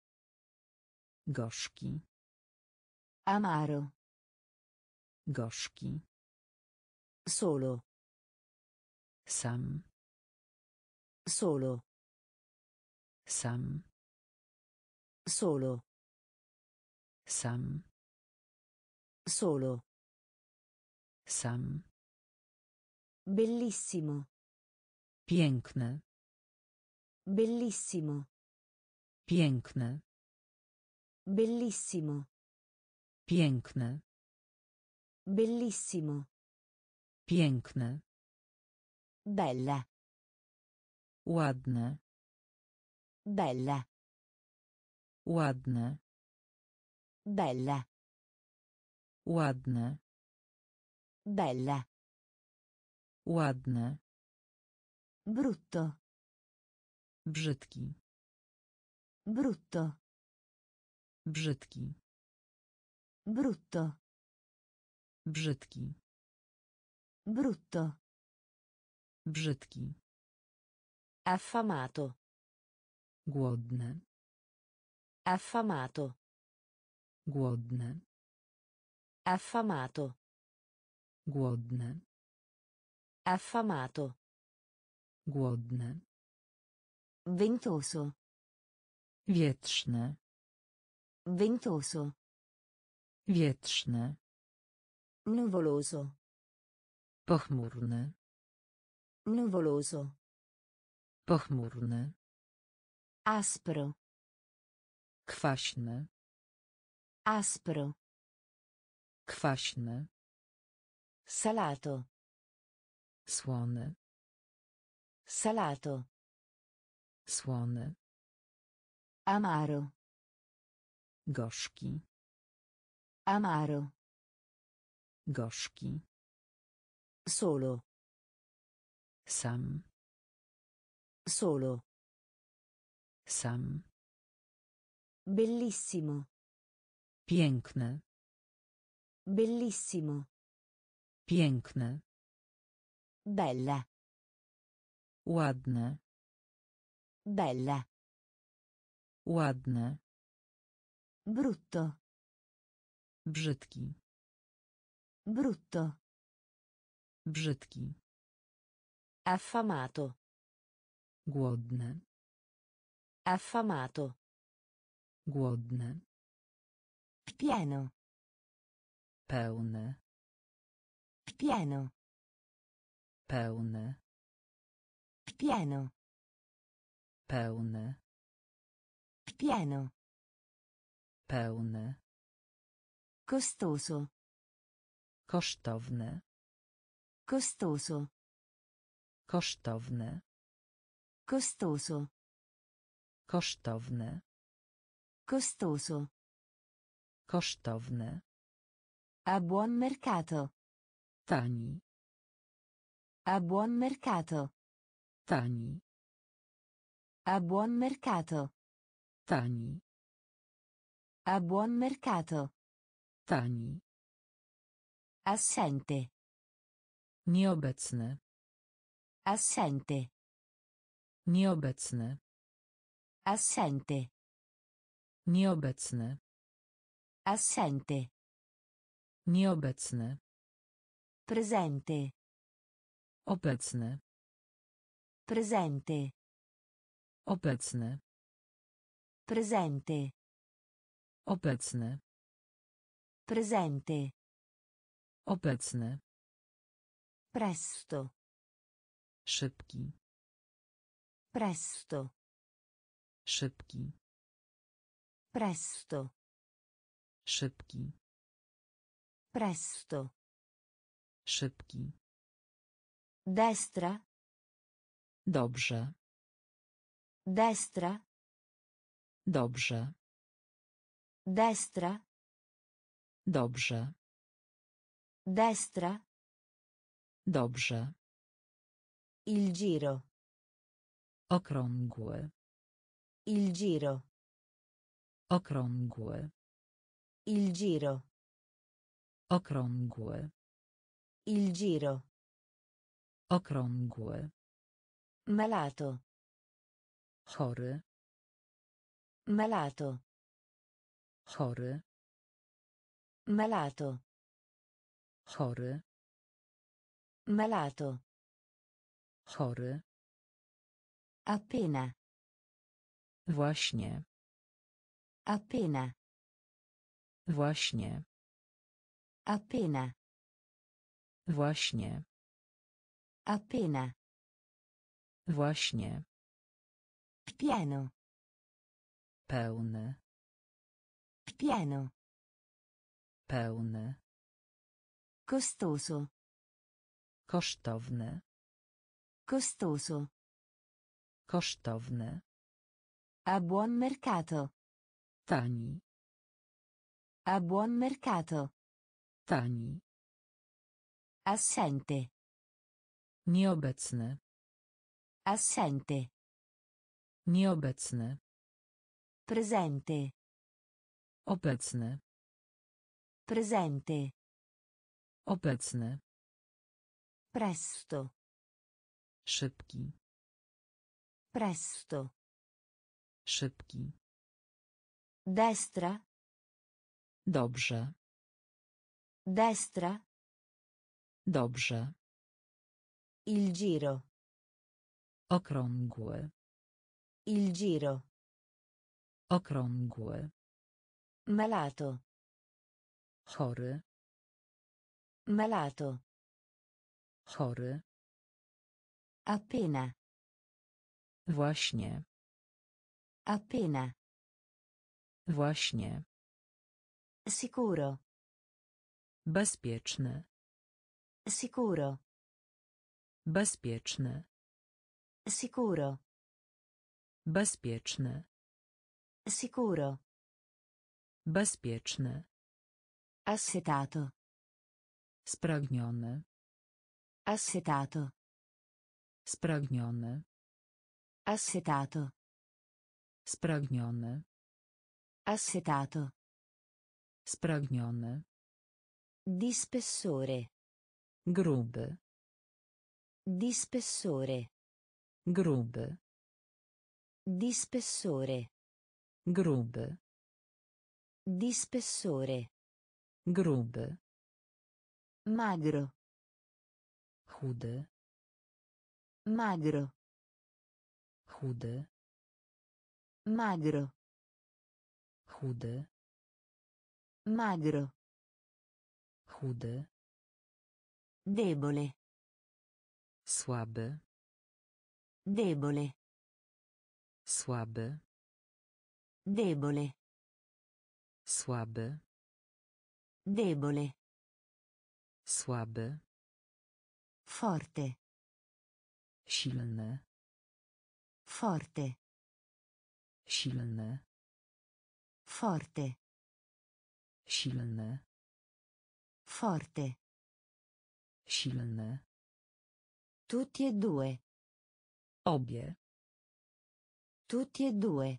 gorzki, amaro, gorzki, solo, sam, solo, sam, solo, sam, solo, sam, bellissimo, piękne, bellissimo, piękne, bellissimo, piękne, bellissimo, piękne, bella, ładne, bella, ładne, bella, ładne, bella, ładne, brutto, brzydki, brutto, brzydki, brutto, brzydki, brutto, brzydki, affamato, głodny, affamato, głodny, affamato, głodny, affamato, głodny, ventoso, wietrzny, ventoso, wietrzny, nuvoloso, pochmurny, nuvoloso, pochmurny, aspro, kwaśny, aspro, kwaśny, salato, słony, salato, słony, amaro, gorzki, amaro, gorzki, solo, sam, solo, sam, bellissimo, piękne, bellissimo, piękne, bella, ładne, bella, ładne, brutto, brzydki, brutto, brzydki, affamato, głodny, affamato, głodny, Pieno. Pełny. Pieno. Pełny. Pieno. Pełny. Pieno. Pełny. Costoso. Kosztowny. Costoso. Kosztowny. Costoso. Kosztowny. Costoso. Kosztowny. A buon mercato. Tani. A buon mercato. Tani. A buon mercato. Tani. A buon mercato. Tani. Assente. Nieobecny. Assente. Nieobecny. Assente. Nieobecny. Assente. Nieobecny. Presente. Obecny. Presente. Obecny. Presente. Obecny. Presente. Obecny. Presto. Szybki. Presto. Szybki. Presto. Szybki. Presto. Szybki. Destra. Dobrze. Destra. Dobrze. Destra. Dobrze. Destra. Dobrze. Il giro. Okrągły. Il giro. Okrągły. Il giro. Okrągły. Il giro. Okrągły. Malato. Chory. Malato. Chory. Malato. Chory. Malato. Chory. Appena. Właśnie. Appena. Właśnie. Appena. Właśnie. Appena. Właśnie. Pieno. Pełny. Pieno. Pełny. Costoso. Kosztowny. Costoso. Kosztowny. A buon mercato. Tani. A buon mercato. Tani. Assente. Nieobecny. Assente. Nieobecny. Presente. Obecny. Presente. Obecny. Presto. Szybki. Presto. Szybki. Destra. Dobrze. Destra. Dobrze. Il giro. Okrągły. Il giro. Okrągły. Malato. Chory. Malato. Chory. Appena. Właśnie. Appena. Właśnie. Sicuro. Bezpieczny. Sicuro. Bezpieczny. Sicuro. Bezpieczny. Sicuro. Bezpieczny. Assetato. Spragniony. Assetato. Spragniony. Assetato. Spragniony. Assetato. Spragniony. Di spessore. Gruby. Di spessore. Gruby. Di spessore. Gruby. Di spessore. Gruby. Magro. Chudy. Magro. Chudy. Magro. Chudy. Magro. Chudy. Debole. Słaby. Debole. Słaby. Debole. Słaby. Debole. Słaby. Forte. Silny. Forte. Silny. Forte. Silny. Forte. Silny. Tutti e due. Obie. Tutti e due.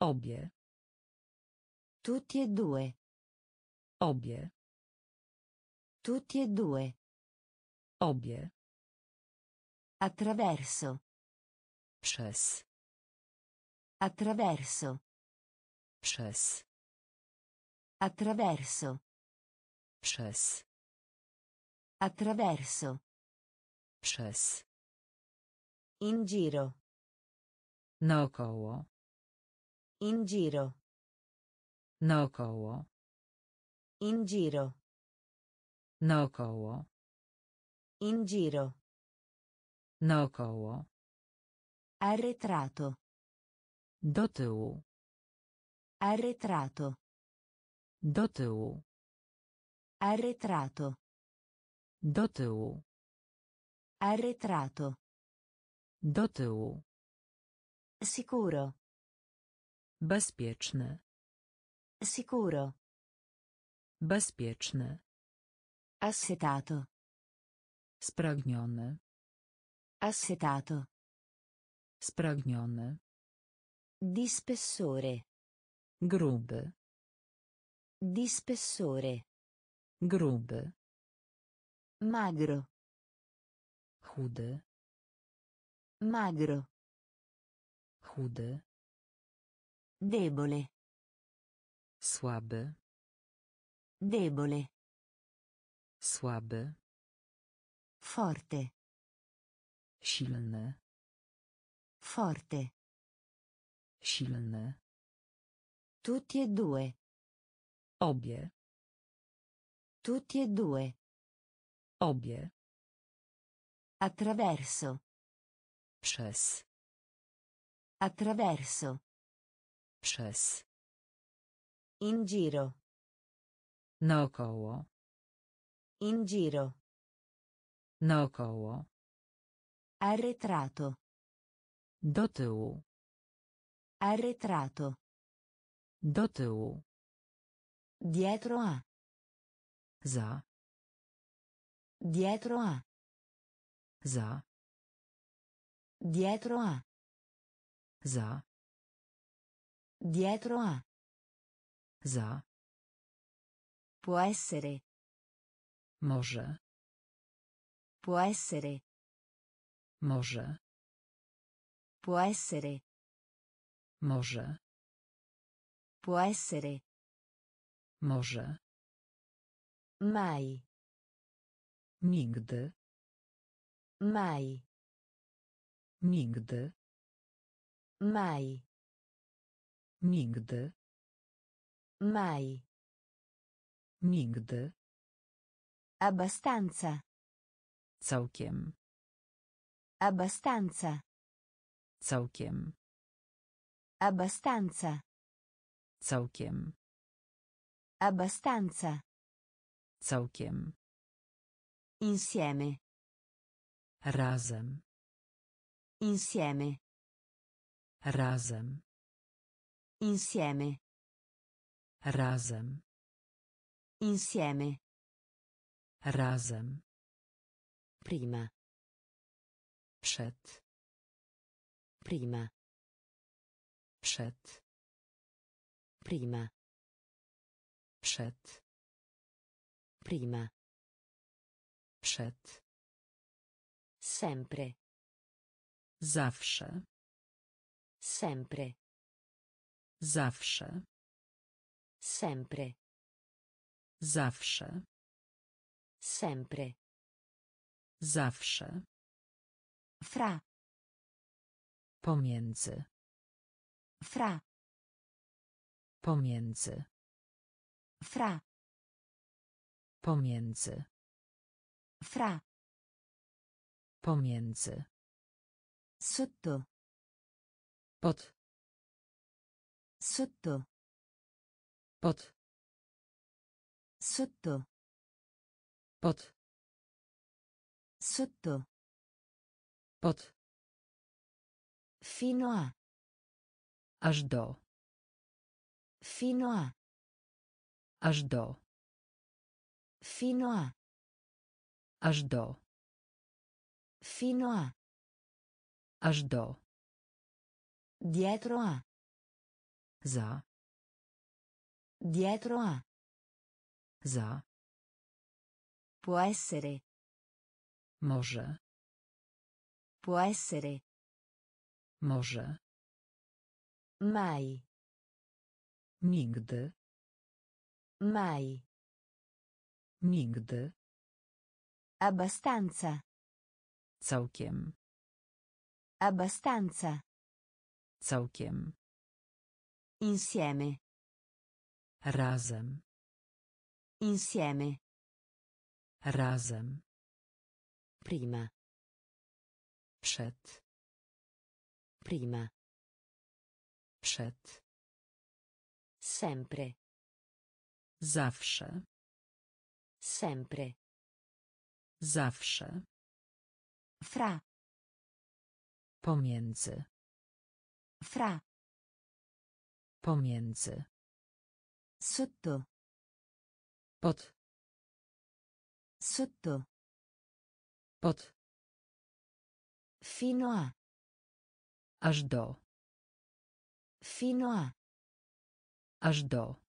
Obie. Tutti e due. Obie. Tutti e due. Obie. Attraverso. Przez. Attraverso. Przez. Attraverso. Przez. Attraverso. Przez. In giro. Naokoło. In giro. Naokoło. In giro. Naokoło. In giro. Naokoło. Arretrato. Do tyłu. Arretrato. Do tyłu. Arretrato. Do tyłu. Arretrato. Do tyłu. Sicuro. Bezpieczny. Sicuro. Bezpieczny. Assetato. Spragniony. Assetato. Spragniony. Di spessore. Gruby. Di spessore. Gruby. Magro. Chudy. Magro. Chudy. Debole. Słaby. Debole. Słaby. Forte. Silny. Forte. Silny. Tutti e due. Obie. Tutti e due. Obie. Attraverso. Przez. Attraverso. Przez. In giro. Naokoło. In giro. Naokoło. Arretrato. Do tyłu. Arretrato. Do tyłu. Dietro a. Za. Dietro a. Za. Dietro a. Za. Dietro a. Za. Può essere. Może. Può essere. Może. Può essere. Może. Può essere. Może. Mai. Nigdy. Mai. Nigdy. Mai. Nigdy. Mai. Nigdy. Abbastanza. Całkiem. Abbastanza. Całkiem. Abbastanza. Całkiem. Abbastanza. Całkiem. Insieme. Razem. Insieme. Razem. Insieme. Razem. Insieme. Razem. Prima. Przed. Prima. Przed. Prima. Przed. Prima. Przed. Sempre. Zawsze. Sempre. Zawsze. Sempre. Zawsze. Sempre. Zawsze. Fra. Pomiędzy. Fra. Pomiędzy. Fra. Pomiędzy. Fra. Pomiędzy. Sotto. Pod. Sotto. Pod. Sotto. Pod. Sotto. Pod. Fino a. Aż do. Fino a. Aż do. Fino a. Aż do. Fino a. Aż do. Dietro a. Za. Dietro a. Za. Può essere. Może. Può essere. Może. Mai. Nigdy. Mai. Nigdy. Abbastanza. Całkiem. Abbastanza. Całkiem. Insieme. Razem. Insieme. Razem. Prima. Przed. Prima. Przed. Sempre. Zawsze. Sempre. Zawsze. Fra. Pomiędzy. Fra. Pomiędzy. Sotto. Pod. Sotto. Pod. Fino a. Aż do. Fino a. Aż do.